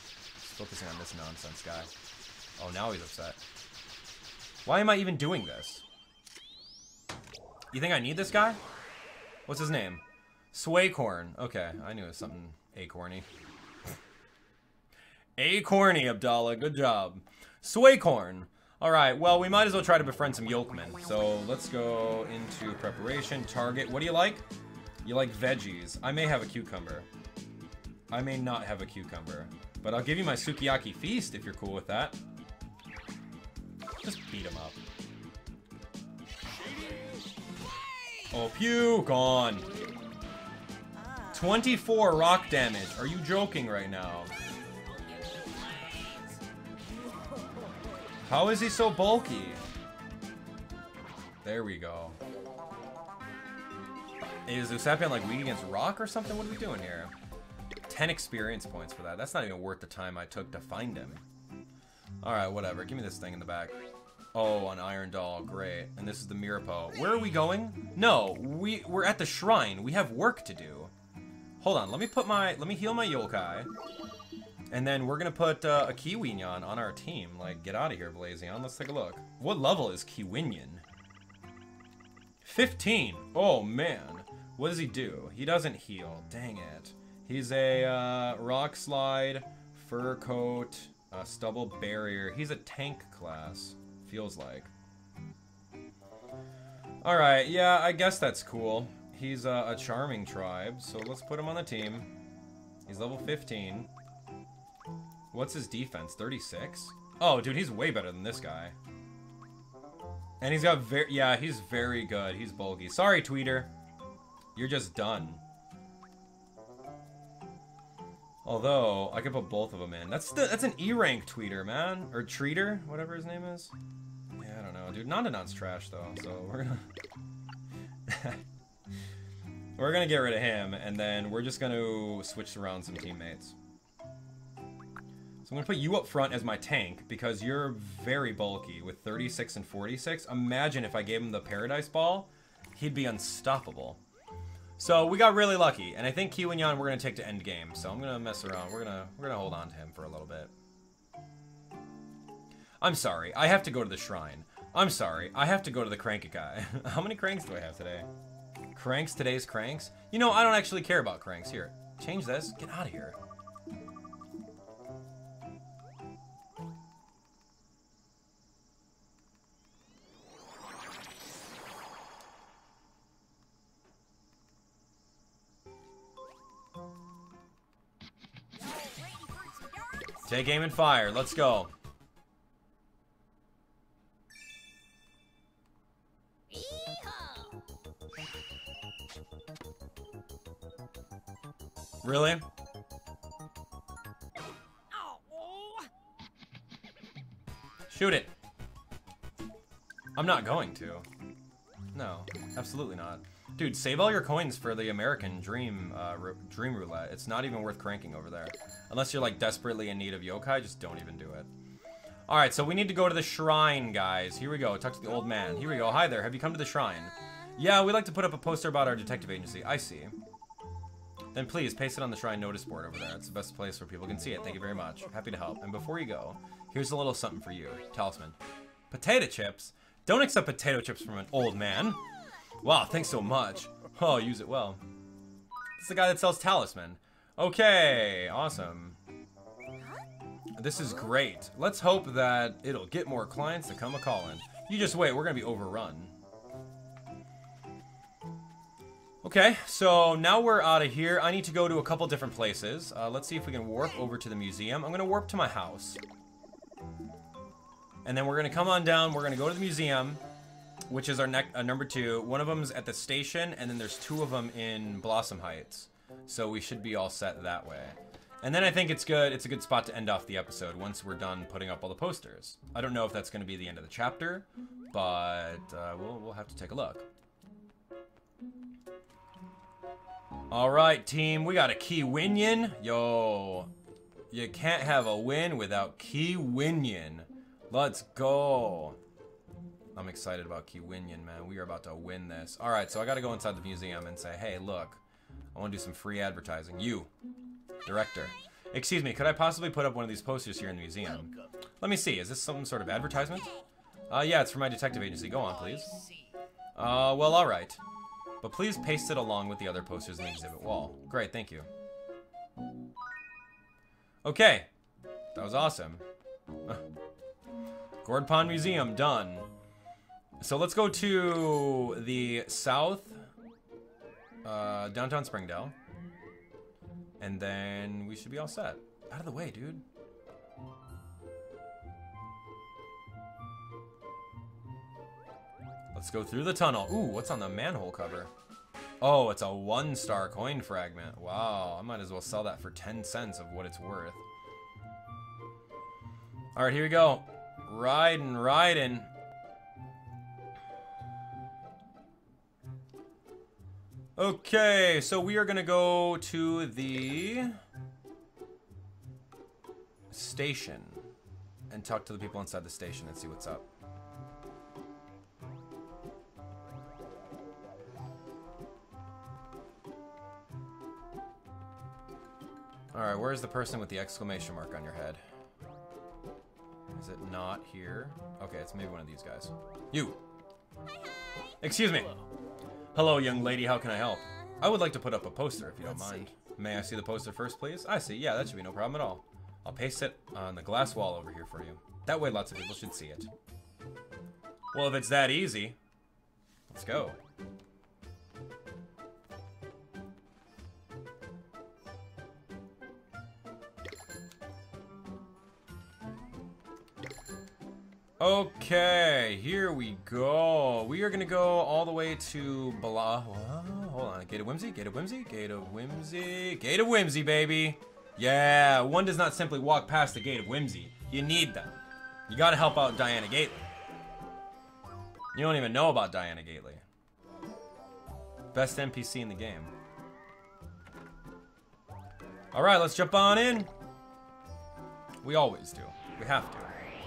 focusing on this nonsense guy. Oh, now he's upset. Why am I even doing this? You think I need this guy? What's his name? Swaycorn. Okay, I knew it was something acorny. Acorny, Abdallah. Good job. Swaycorn. Alright, well, we might as well try to befriend some Yolkmen. So, let's go into preparation. Target. What do you like? You like veggies. I may have a cucumber. I may not have a cucumber. But I'll give you my Sukiyaki Feast if you're cool with that. Just beat him up. Oh, pew! Gone. 24 rock damage. Are you joking right now? How is he so bulky? There we go. Is Usapyon like weak against rock or something? What are we doing here? 10 experience points for that. That's not even worth the time I took to find him. Alright, whatever. Give me this thing in the back. Oh, an Iron Doll. Great. And this is the Mirapo. Where are we going? No, we're at the shrine. We have work to do. Hold on. Let me heal my yokai. And then we're going to put a Kiwinyan on our team. Like, get out of here, Blazion. Let's take a look. What level is Kiwinyan? 15. Oh, man. What does he do? He doesn't heal. Dang it. He's a Rock Slide, Fur Coat... Stubble Barrier. He's a tank class, feels like. Alright, yeah, I guess that's cool. He's a charming tribe, so let's put him on the team. He's level 15. What's his defense? 36? Oh, dude, he's way better than this guy. And he's got yeah, he's very good. He's bulky. Sorry, Tweeter. You're just done. Although, I could put both of them in. That's an E-rank Tweeter, man. Or Treater, whatever his name is. Yeah, I don't know. Dude, Nandanon's trash, though. So, we're gonna... we're gonna get rid of him, and then we're just gonna switch around some teammates. So, I'm gonna put you up front as my tank, because you're very bulky with 36 and 46. Imagine if I gave him the Paradise Ball. He'd be unstoppable. So we got really lucky, and I think Kiwinyan we're gonna take to end game. So I'm gonna mess around. We're gonna hold on to him for a little bit. I'm sorry, I have to go to the shrine. I'm sorry, I have to go to the Crankikai. How many cranks do I have today? Cranks, today's cranks? You know, I don't actually care about cranks. Here, change this. Get out of here. Take aim and fire. Let's go. Really? Shoot it. I'm not going to. No, absolutely not. Dude, save all your coins for the American Dream dream Roulette. It's not even worth cranking over there. Unless you're, like, desperately in need of yokai, just don't even do it. Alright, so we need to go to the shrine, guys. Here we go. Talk to the old man. Here we go. Hi there. Have you come to the shrine? Yeah, we like to put up a poster about our detective agency. I see. Then please, paste it on the shrine notice board over there. It's the best place where people can see it. Thank you very much. Happy to help. And before you go, here's a little something for you. Talisman. Potato chips? Don't accept potato chips from an old man. Wow, thanks so much. Oh, use it well. This is the guy that sells talisman. Okay, awesome. This is great. Let's hope that it'll get more clients to come a-calling. You just wait, we're gonna be overrun. Okay, so now we're out of here. I need to go to a couple different places. Let's see if we can warp over to the museum. I'm gonna warp to my house. And then we're gonna come on down, we're gonna go to the museum, which is our number 2. One of them's at the station, and then there's 2 of them in Blossom Heights. So we should be all set that way. And then I think it's good. It's a good spot to end off the episode once we're done putting up all the posters. I don't know if that's going to be the end of the chapter, but we'll have to take a look. All right, team. We got a Kiwinyan. Yo, you can't have a win without Kiwinyan. Let's go. I'm excited about Kiwinyan, man. We are about to win this. All right, so I got to go inside the museum and say, hey, look, I want to do some free advertising. You. Director. Excuse me, could I possibly put up one of these posters here in the museum? Let me see, is this some sort of advertisement? Yeah, it's for my detective agency. Go on, please. Well, alright. But please paste it along with the other posters in the exhibit wall. Great, thank you. Okay. That was awesome. Gourd Pond Museum, done. So let's go to the south, downtown Springdale. And then we should be all set. Out of the way, dude. Let's go through the tunnel. Ooh, what's on the manhole cover? Oh, it's a 1-star coin fragment. Wow, I might as well sell that for 10 cents of what it's worth. All right, here we go. Riding, riding. Okay, so we are gonna go to the station and talk to the people inside the station and see what's up. All right, where's the person with the exclamation mark on your head? Is it not here? Okay, it's maybe one of these guys. You. Excuse me. Hello, young lady. How can I help? I would like to put up a poster, if you don't mind. May I see the poster first, please? I see. Yeah, that should be no problem at all. I'll paste it on the glass wall over here for you. That way, lots of people should see it. Well, if it's that easy, let's go. Okay, here we go. We are gonna go all the way to hold on, Gate of Whimsy, Gate of Whimsy, Gate of Whimsy, Gate of Whimsy, baby. Yeah, one does not simply walk past the Gate of Whimsy. You need them. You gotta help out Diana Gately. You don't even know about Diana Gately. Best NPC in the game. All right, let's jump on in. We always do. We have to.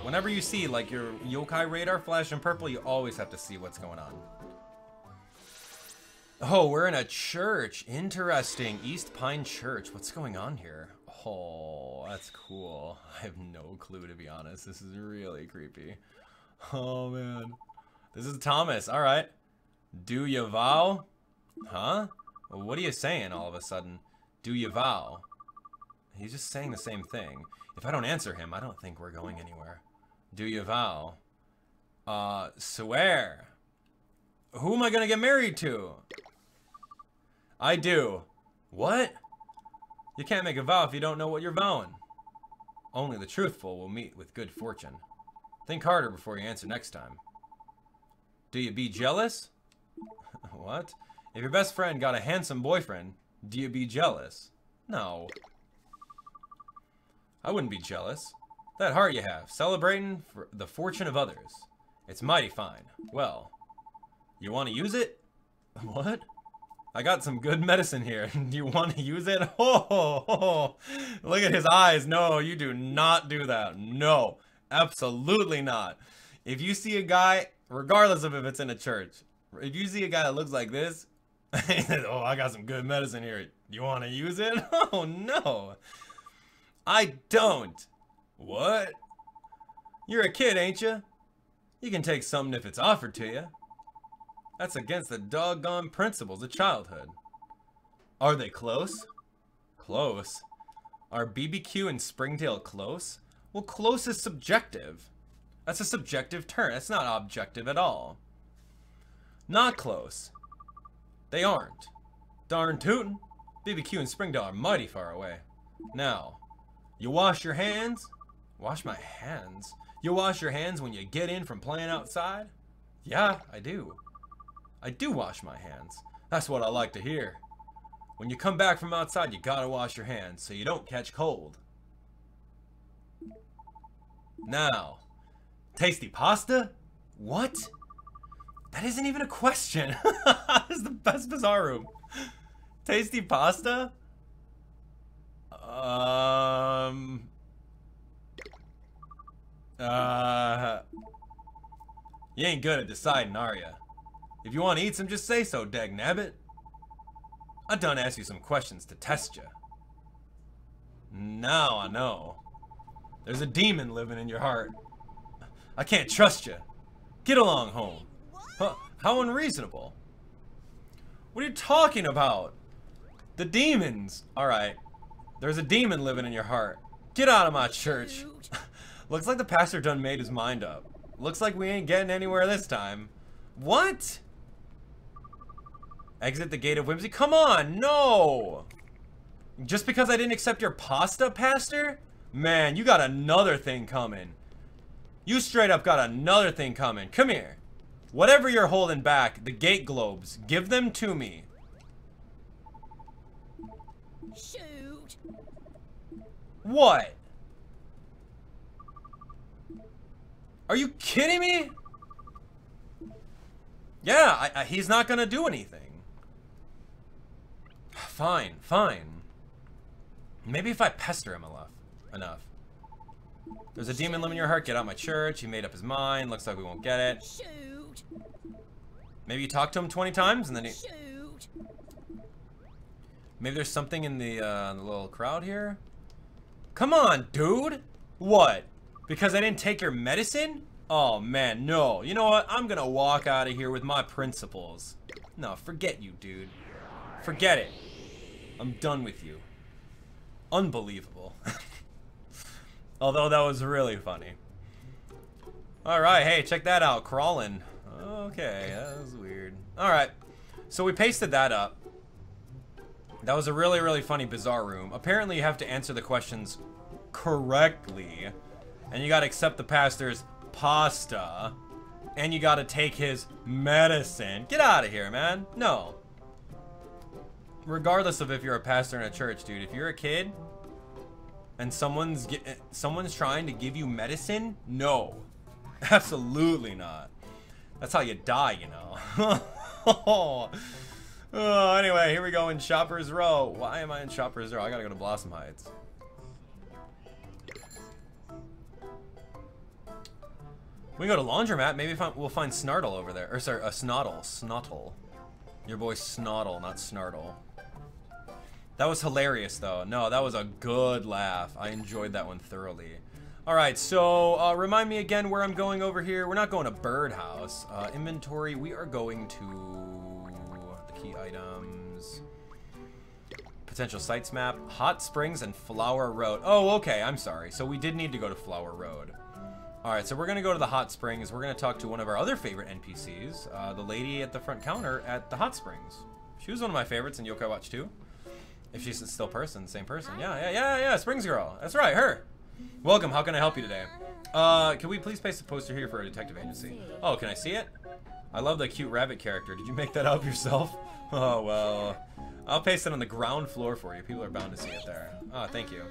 Whenever you see, like, your yokai radar flash in purple, you always have to see what's going on. Oh, we're in a church. Interesting. East Pine Church. What's going on here? Oh, that's cool. I have no clue, to be honest. This is really creepy. Oh, man. This is Thomas. All right. Do you vow? Huh? Well, what are you saying all of a sudden? Do you vow? He's just saying the same thing. If I don't answer him, I don't think we're going anywhere. Do you vow? Swear. Who am I gonna get married to? I do. What? You can't make a vow if you don't know what you're vowing. Only the truthful will meet with good fortune. Think harder before you answer next time. Do you be jealous? What? If your best friend got a handsome boyfriend, do you be jealous? No. I wouldn't be jealous. That heart you have, celebrating for the fortune of others. It's mighty fine. Well, you want to use it? What? I got some good medicine here. Do you want to use it? Oh, look at his eyes. No, you do not do that. No, Absolutely not. If you see a guy, regardless of if it's in a church, if you see a guy that looks like this, oh, I got some good medicine here. You want to use it? Oh, no. I don't. What? You're a kid, ain't you? You can take something if it's offered to you. That's against the doggone principles of childhood. Are they close? Close? Are BBQ and Springdale close? Well, close is subjective. That's a subjective term. That's not objective at all. Not close. They aren't. Darn tootin'. BBQ and Springdale are mighty far away. Now, you wash your hands? Wash my hands? You wash your hands when you get in from playing outside? Yeah, I do. I do wash my hands. That's what I like to hear. When you come back from outside, you gotta wash your hands so you don't catch cold. Now, tasty pasta? What? That isn't even a question. This is the best bizarre room. Tasty pasta? You ain't good at deciding, are ya? If you want to eat some, just say so, dagnabbit. I done asked you some questions to test ya. Now I know. There's a demon living in your heart. I can't trust you. Get along home. Huh, how unreasonable. What are you talking about? The demons. Alright. There's a demon living in your heart. Get out of my church. Looks like the pastor done made his mind up. Looks like we ain't getting anywhere this time. What? Exit the Gate of Whimsy? Come on, no! Just because I didn't accept your pasta, pastor? Man, you got another thing coming. You straight up got another thing coming. Come here. Whatever you're holding back, the gate globes, give them to me. Shoot. What? Are you kidding me? Yeah, he's not gonna do anything. Fine, fine. Maybe if I pester him enough. There's a demon living in your heart. Get out of my church. He made up his mind. Looks like we won't get it. Shoot. Maybe you talk to him 20 times and then he... Shoot. Maybe there's something in the little crowd here. Come on, dude. What? Because I didn't take your medicine? Oh, man, no. You know what? I'm gonna walk out of here with my principles. No, forget you, dude. Forget it. I'm done with you. Unbelievable. Although that was really funny. Alright, hey, check that out. Crawling. Okay, that was weird. Alright, so we pasted that up. That was a really, really funny bizarre room. Apparently you have to answer the questions correctly. And you gotta accept the pastor's pasta. And you gotta take his medicine. Get out of here, man. No. Regardless of if you're a pastor in a church, dude. If you're a kid... and someone's trying to give you medicine? No. Absolutely not. That's how you die, you know. Oh, anyway, here we go in Shoppers Row. Why am I in Shoppers Row? I gotta go to Blossom Heights. We can go to Laundromat. Maybe we'll find Snartle over there. Or sorry, Snottle. Snottle. Your boy Snottle, not Snartle. That was hilarious, though. No, that was a good laugh. I enjoyed that one thoroughly. Alright, so remind me again where I'm going over here. We're not going to Birdhouse. Inventory, we are going to the key items. Potential sites map. Hot Springs and Flower Road. Oh, okay, I'm sorry. So we did need to go to Flower Road. Alright, so we're going to go to the Hot Springs. We're going to talk to one of our other favorite NPCs. The lady at the front counter at the Hot Springs. She was one of my favorites in Yo-Kai Watch 2. If she's still same person. Yeah, Springs Girl. That's right, her. Welcome, how can I help you today? Can we please place a poster here for a detective agency? Oh, can I see it? I love the cute rabbit character. Did you make that up yourself? Oh, well. I'll paste it on the ground floor for you. People are bound to see it there. Oh, thank you.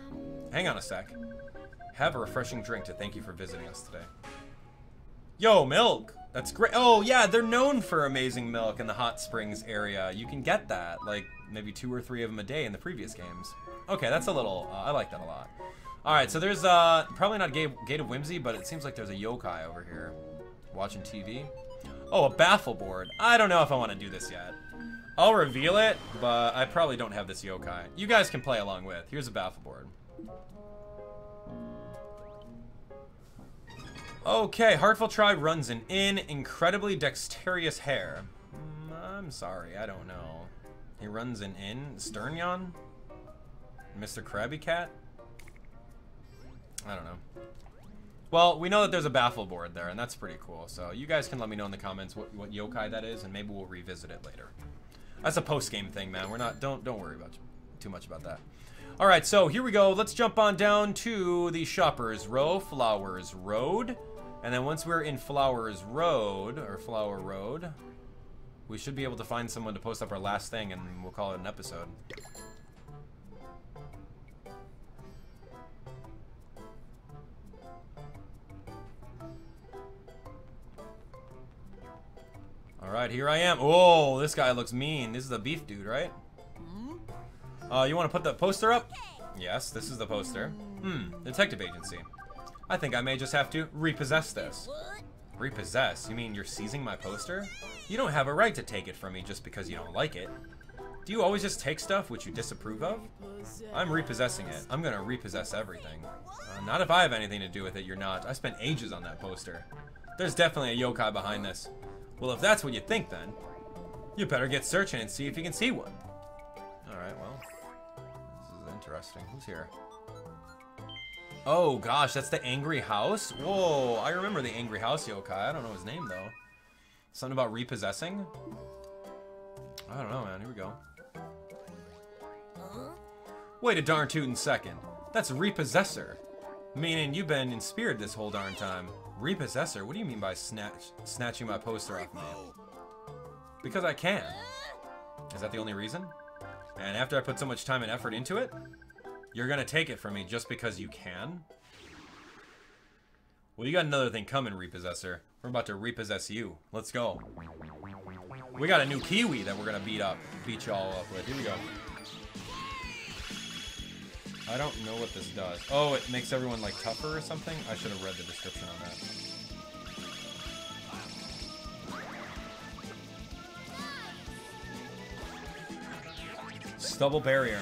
Hang on a sec. Have a refreshing drink to thank you for visiting us today. Yo, milk! That's great. Oh, yeah, they're known for amazing milk in the Hot Springs area. You can get that, like, maybe 2 or 3 of them a day in the previous games. Okay, that's a little, I like that a lot. Alright, so there's probably not a Gate of Whimsy, but it seems like there's a yokai over here watching TV. Oh, a baffle board. I don't know if I want to do this yet. I'll reveal it, but I probably don't have this yokai. You guys can play along with. Here's a baffle board. Okay, Heartful Tribe runs an inn, incredibly dexterous hare. I'm sorry, I don't know. He runs an inn? Sternyon? Mr. Krabby Cat? I don't know. Well, we know that there's a baffle board there, and that's pretty cool. So you guys can let me know in the comments what yokai that is, and maybe we'll revisit it later. That's a post-game thing, man. We're not don't worry about too much about that. All right, so here we go. Let's jump on down to the Shoppers Row, Flowers Road, and then once we're in Flowers Road or Flower Road, we should be able to find someone to post up our last thing, and we'll call it an episode. Alright, here I am. Oh, this guy looks mean. This is the beef dude, right? You want to put the poster up? Yes, this is the poster. Detective agency. I think I may just have to repossess this. Repossess? You mean you're seizing my poster? You don't have a right to take it from me just because you don't like it. Do you always just take stuff which you disapprove of? I'm repossessing it. I'm gonna repossess everything. Not if I have anything to do with it, you're not. I spent ages on that poster. There's definitely a yokai behind this. Well, if that's what you think, then you better get searching and see if you can see one. Alright, well, this is interesting. Who's here? Oh, gosh, that's the Angry House? Whoa, I remember the Angry House yokai. I don't know his name, though. Something about repossessing? I don't know, man. Here we go. Wait a darn tootin' second. That's Repossessor. Meaning you've been in spirit this whole darn time. Repossessor? What do you mean by snatching my poster off me? Because I can. Is that the only reason? And after I put so much time and effort into it, you're gonna take it from me just because you can? Well, you got another thing coming, Repossessor. We're about to repossess you. Let's go. We got a new Kiwi that we're gonna beat y'all up with. Here we go. I don't know what this does. Oh, it makes everyone, like, tougher or something? I should have read the description on that. Stubble barrier.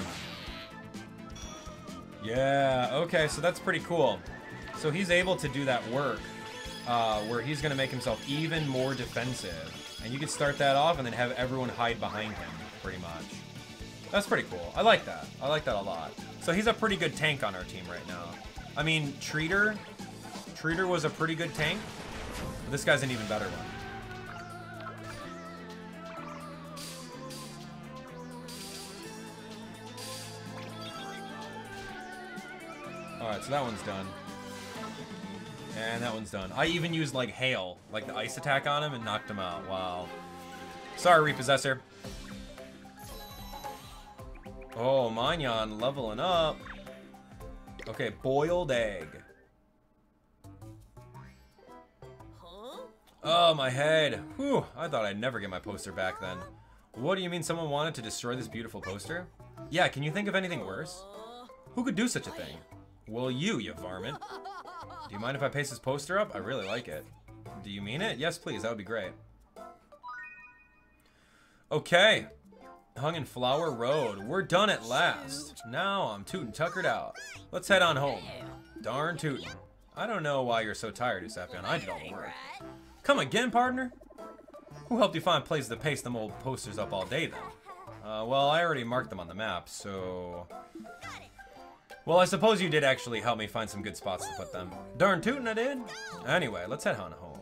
Yeah, okay, so that's pretty cool. So he's able to do that work, where he's gonna make himself even more defensive. And you can start that off and then have everyone hide behind him, pretty much. That's pretty cool. I like that. I like that a lot. So he's a pretty good tank on our team right now. I mean, Treater was a pretty good tank. But this guy's an even better one. Alright, so that one's done. And that one's done. I even used, like, hail. Like, the ice attack on him and knocked him out. Wow. Sorry, Repossessor. Oh, Manyan leveling up. Okay, boiled egg. Oh, my head. Whew, I thought I'd never get my poster back then. What do you mean someone wanted to destroy this beautiful poster? Yeah, can you think of anything worse? Who could do such a thing? Well, you varmint. Do you mind if I paste this poster up? I really like it. Do you mean it? Yes, please. That would be great. Okay. Hung in Flower Road. We're done at last. Now I'm tootin' tuckered out. Let's head on home. Darn tootin'. I don't know why you're so tired, Usapyon. I did all the work. Come again, partner? Who helped you find places to paste them old posters up all day, then? Well, I already marked them on the map, so... Well, I suppose you did actually help me find some good spots to put them. Darn tootin' I did. Anyway, let's head on home.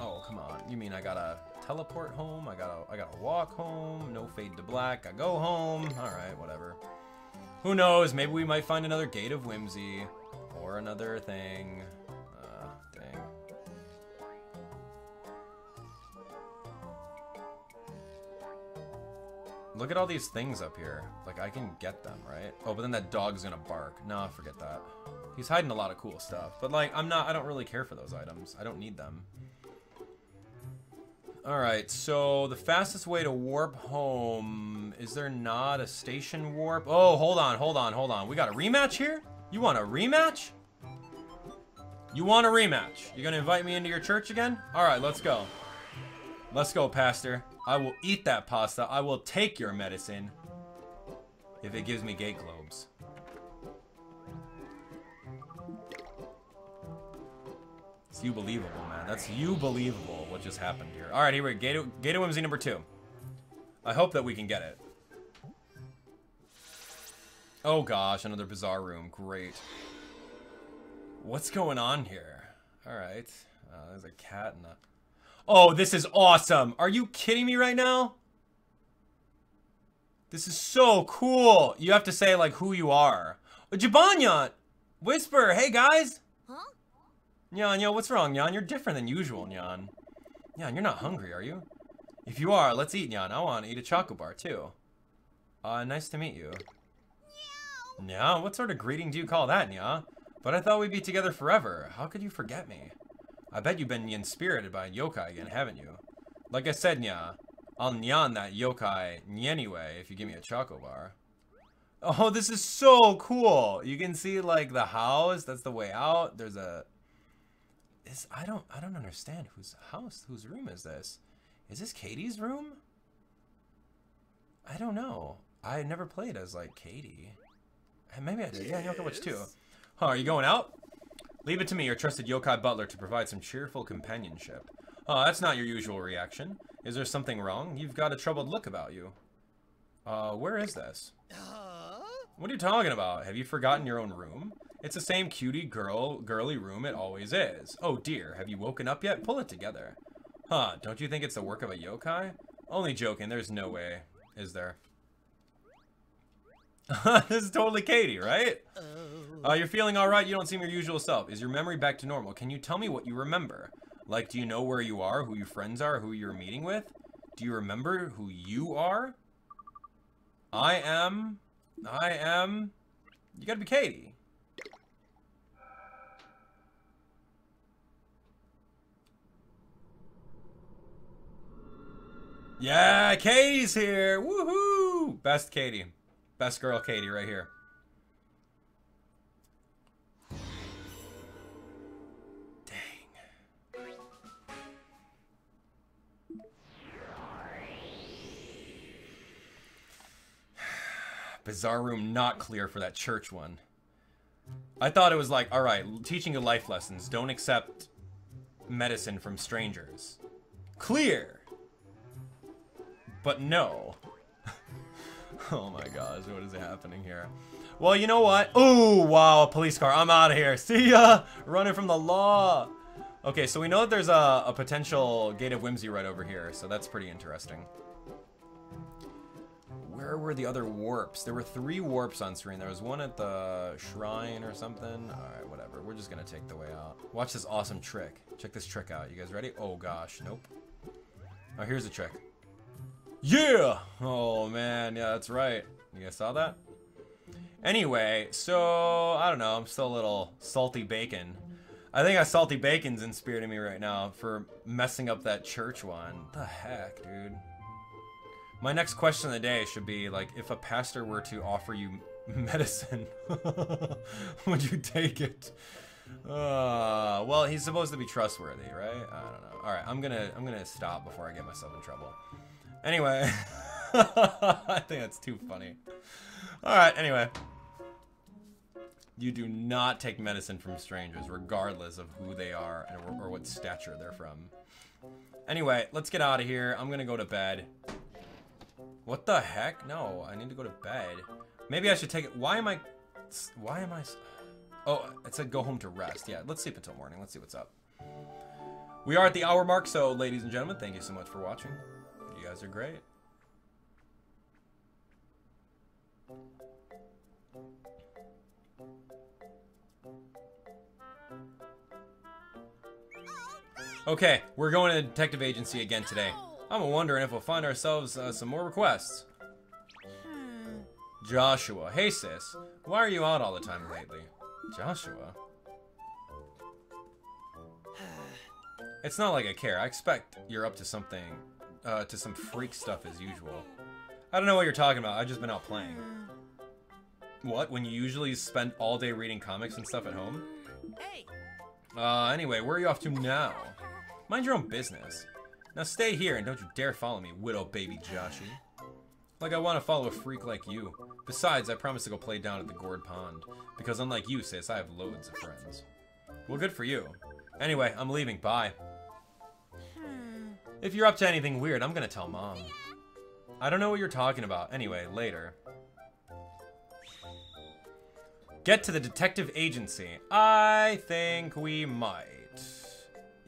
Oh, come on. You mean I gotta... teleport home? I gotta walk home. No fade to black. I go home. All right, whatever. Who knows? Maybe we might find another Gate of Whimsy or another thing. Dang. Look at all these things up here. Like I can get them, right? Oh, but then that dog's gonna bark. Nah, forget that. He's hiding a lot of cool stuff, but like I don't really care for those items. I don't need them. Alright, so the fastest way to warp home... Is there not a station warp? Oh, hold on, hold on, hold on. We got a rematch here? You want a rematch? You want a rematch? You're gonna invite me into your church again? All right, let's go. Let's go, Pastor. I will eat that pasta. I will take your medicine if it gives me gate globes. It's you believable, man. That's you believable what just happened here. All right, here we go. Gate of Whimsy number 2. I hope that we can get it. Oh gosh, another bizarre room. Great. What's going on here? All right. There's a cat and a... Oh, this is awesome. Are you kidding me right now? This is so cool. You have to say, like, who you are. Jibanyan! Whisper, hey, guys. Huh? Nyan, yo, what's wrong, Nyan? You're different than usual, Nyan. Nyan, you're not hungry, are you? If you are, let's eat, Nyan. I want to eat a Choco Bar, too. Nice to meet you. Nya, what sort of greeting do you call that, Nya? But I thought we'd be together forever. How could you forget me? I bet you've been inspirited by yokai again, haven't you? Like I said, Nya, I'll Nyan that yokai anyway if you give me a Choco Bar. Oh, this is so cool. You can see, like, the house. That's the way out. There's a... I don't understand whose house, whose room is this? Is this Katie's room? I don't know. I never played as, like, Katie. Maybe I did. Yeah, Yo-Kai Watch 2. Huh, are you going out? Leave it to me, your trusted yokai butler, to provide some cheerful companionship. Oh, that's not your usual reaction. Is there something wrong? You've got a troubled look about you. Where is this? What are you talking about? Have you forgotten your own room? It's the same cutie girly room it always is. Oh dear, have you woken up yet? Pull it together. Huh, don't you think it's the work of a yokai? Only joking, there's no way, is there? This is totally Katie, right? You're feeling all right. You don't seem your usual self. Is your memory back to normal? Can you tell me what you remember? Like, do you know where you are, who your friends are, who you're meeting with? Do you remember who you are? I am... You gotta be Katie. Yeah, Katie's here. Woohoo! Best Katie. Best girl Katie right here. Bizarre room not clear for that church one. I thought it was like, alright, teaching you life lessons. Don't accept medicine from strangers. Clear! But no. Oh my gosh, what is happening here? Well, you know what? Ooh, wow, a police car. I'm out of here. See ya! Running from the law! Okay, so we know that there's a potential Gate of Whimsy right over here, so that's pretty interesting. Where were the other warps? There were 3 warps on screen. There was one at the shrine or something. All right, whatever. We're just going to take the way out. Watch this awesome trick. Check this trick out. You guys ready? Oh, gosh. Nope. Oh, here's the trick. Yeah! Oh, man. Yeah, that's right. You guys saw that? Anyway, so, I don't know. I'm still a little salty bacon. I think a salty bacon's inspiring me right now for messing up that church one. What the heck, dude? My next question of the day should be, like, if a pastor were to offer you medicine, would you take it? Well, he's supposed to be trustworthy, right? I don't know. All right, I'm gonna stop before I get myself in trouble. Anyway, I think that's too funny. All right, anyway. You do not take medicine from strangers, regardless of who they are or what stature they're from. Anyway, let's get out of here. I'm gonna go to bed. What the heck? No, I need to go to bed. Maybe I should take it. Why am I? Oh, it said go home to rest. Yeah, let's sleep until morning. Let's see what's up. We are at the hour mark, so ladies and gentlemen, thank you so much for watching. You guys are great. Okay, we're going to the detective agency again today. I'm wondering if we'll find ourselves some more requests. Joshua. Hey, sis. Why are you out all the time lately? Joshua? It's not like I care. I expect you're up to something, to some freak stuff as usual. I don't know what you're talking about. I've just been out playing. What? When you usually spend all day reading comics and stuff at home? Hey. Anyway, where are you off to now? Mind your own business. Now stay here and don't you dare follow me, widow baby Joshi. Like I want to follow a freak like you. Besides, I promise to go play down at the Gourd Pond. Because unlike you, sis, I have loads of friends. Well, good for you. Anyway, I'm leaving. Bye. If you're up to anything weird, I'm gonna tell Mom. I don't know what you're talking about. Anyway, later. Get to the detective agency. I think we might.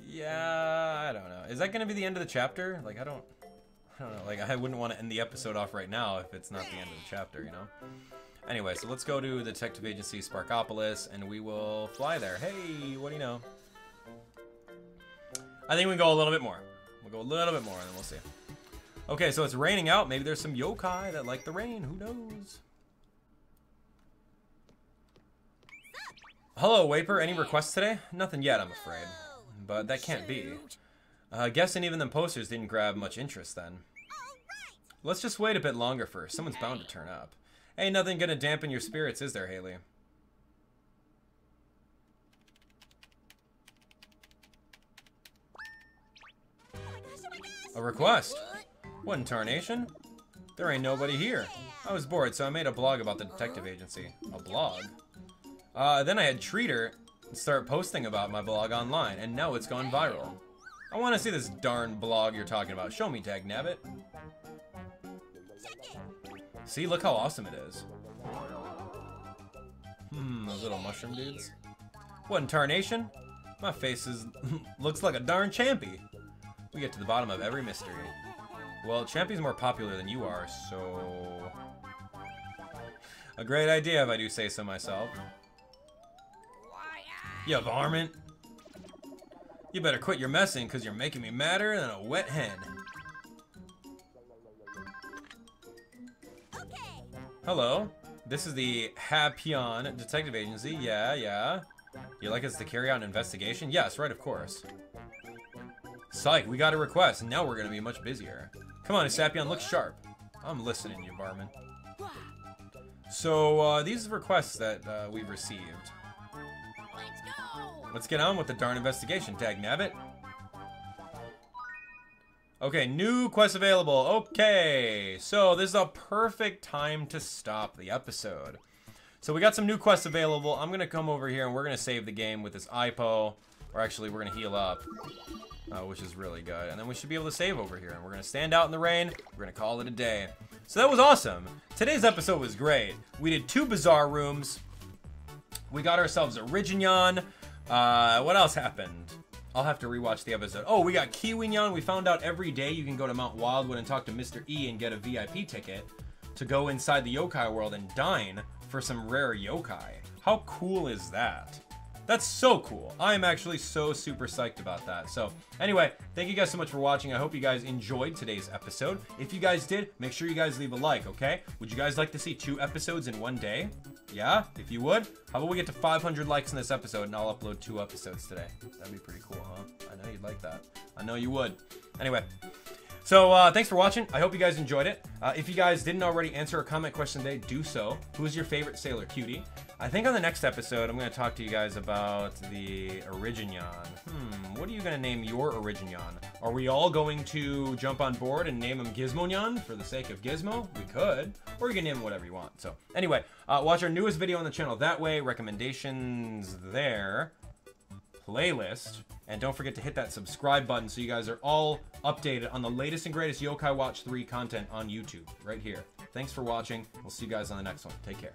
Yeah, I don't know. Is that gonna be the end of the chapter? Like, I don't know. Like, I wouldn't want to end the episode off right now if it's not the end of the chapter, you know? Anyway, so let's go to the detective agency, Sparkopolis, and we will fly there. Hey, what do you know? I think we can go a little bit more. We'll go a little bit more, and then we'll see. Okay, so it's raining out. Maybe there's some yokai that like the rain. Who knows? Hello, Wapper. Any requests today? Nothing yet, I'm afraid. But that can't be. Guessing even them posters didn't grab much interest then. Let's just wait a bit longer first. Someone's bound to turn up. Ain't nothing gonna dampen your spirits, is there, Hailey? A request? What in tarnation? There ain't nobody here. I was bored, so I made a blog about the detective agency. A blog? Then I had Treater start posting about my blog online, and now it's gone viral. I want to see this darn blog you're talking about. Show me, Dagnabbit. See, look how awesome it is. Those little mushroom dudes. What in tarnation? My face is looks like a darn champy. We get to the bottom of every mystery. Well, Champy's more popular than you are, so... A great idea if I do say so myself. You varmint. You better quit your messing, because you're making me madder than a wet hen. Okay. Hello. This is the Happy On Detective Agency. Yeah, yeah. You'd like us to carry out an investigation? Yes, right, of course. Psych, we got a request, and now we're going to be much busier. Come on, Usapyon, look sharp. I'm listening, you varmint. So, these requests that we've received. Let's get on with the darn investigation, Dagnabbit. Okay, new quest available. Okay, so this is a perfect time to stop the episode. So we got some new quests available. I'm going to come over here, and we're going to save the game with this IPO. Or actually, we're going to heal up. Which is really good. And then we should be able to save over here. And we're going to stand out in the rain. We're going to call it a day. So that was awesome. Today's episode was great. We did 2 bizarre rooms. We got ourselves Originyan. What else happened? I'll have to rewatch the episode. Oh, we got Kiwinyan. We found out every day you can go to Mount Wildwood and talk to Mr. E and get a VIP ticket to go inside the yokai world and dine for some rare yokai. How cool is that? That's so cool. I'm actually so super psyched about that. So anyway, thank you guys so much for watching. I hope you guys enjoyed today's episode. If you guys did, make sure you guys leave a like, okay? Would you guys like to see 2 episodes in one day? Yeah, if you would. How about we get to 500 likes in this episode and I'll upload 2 episodes today? That'd be pretty cool, huh? I know you'd like that. I know you would. Anyway. So, thanks for watching. I hope you guys enjoyed it. If you guys didn't already answer a comment question today, do so. Who's your favorite Sailor Cutie? I think on the next episode, I'm going to talk to you guys about the Originyan. What are you going to name your Originyan? Are we all going to jump on board and name him Gizmonyan for the sake of Gizmo? We could. Or you can name him whatever you want. So, anyway, watch our newest video on the channel that way. Recommendations there. Playlist. And don't forget to hit that subscribe button so you guys are all updated on the latest and greatest Yo-Kai Watch 3 content on YouTube, right here. Thanks for watching. We'll see you guys on the next one. Take care.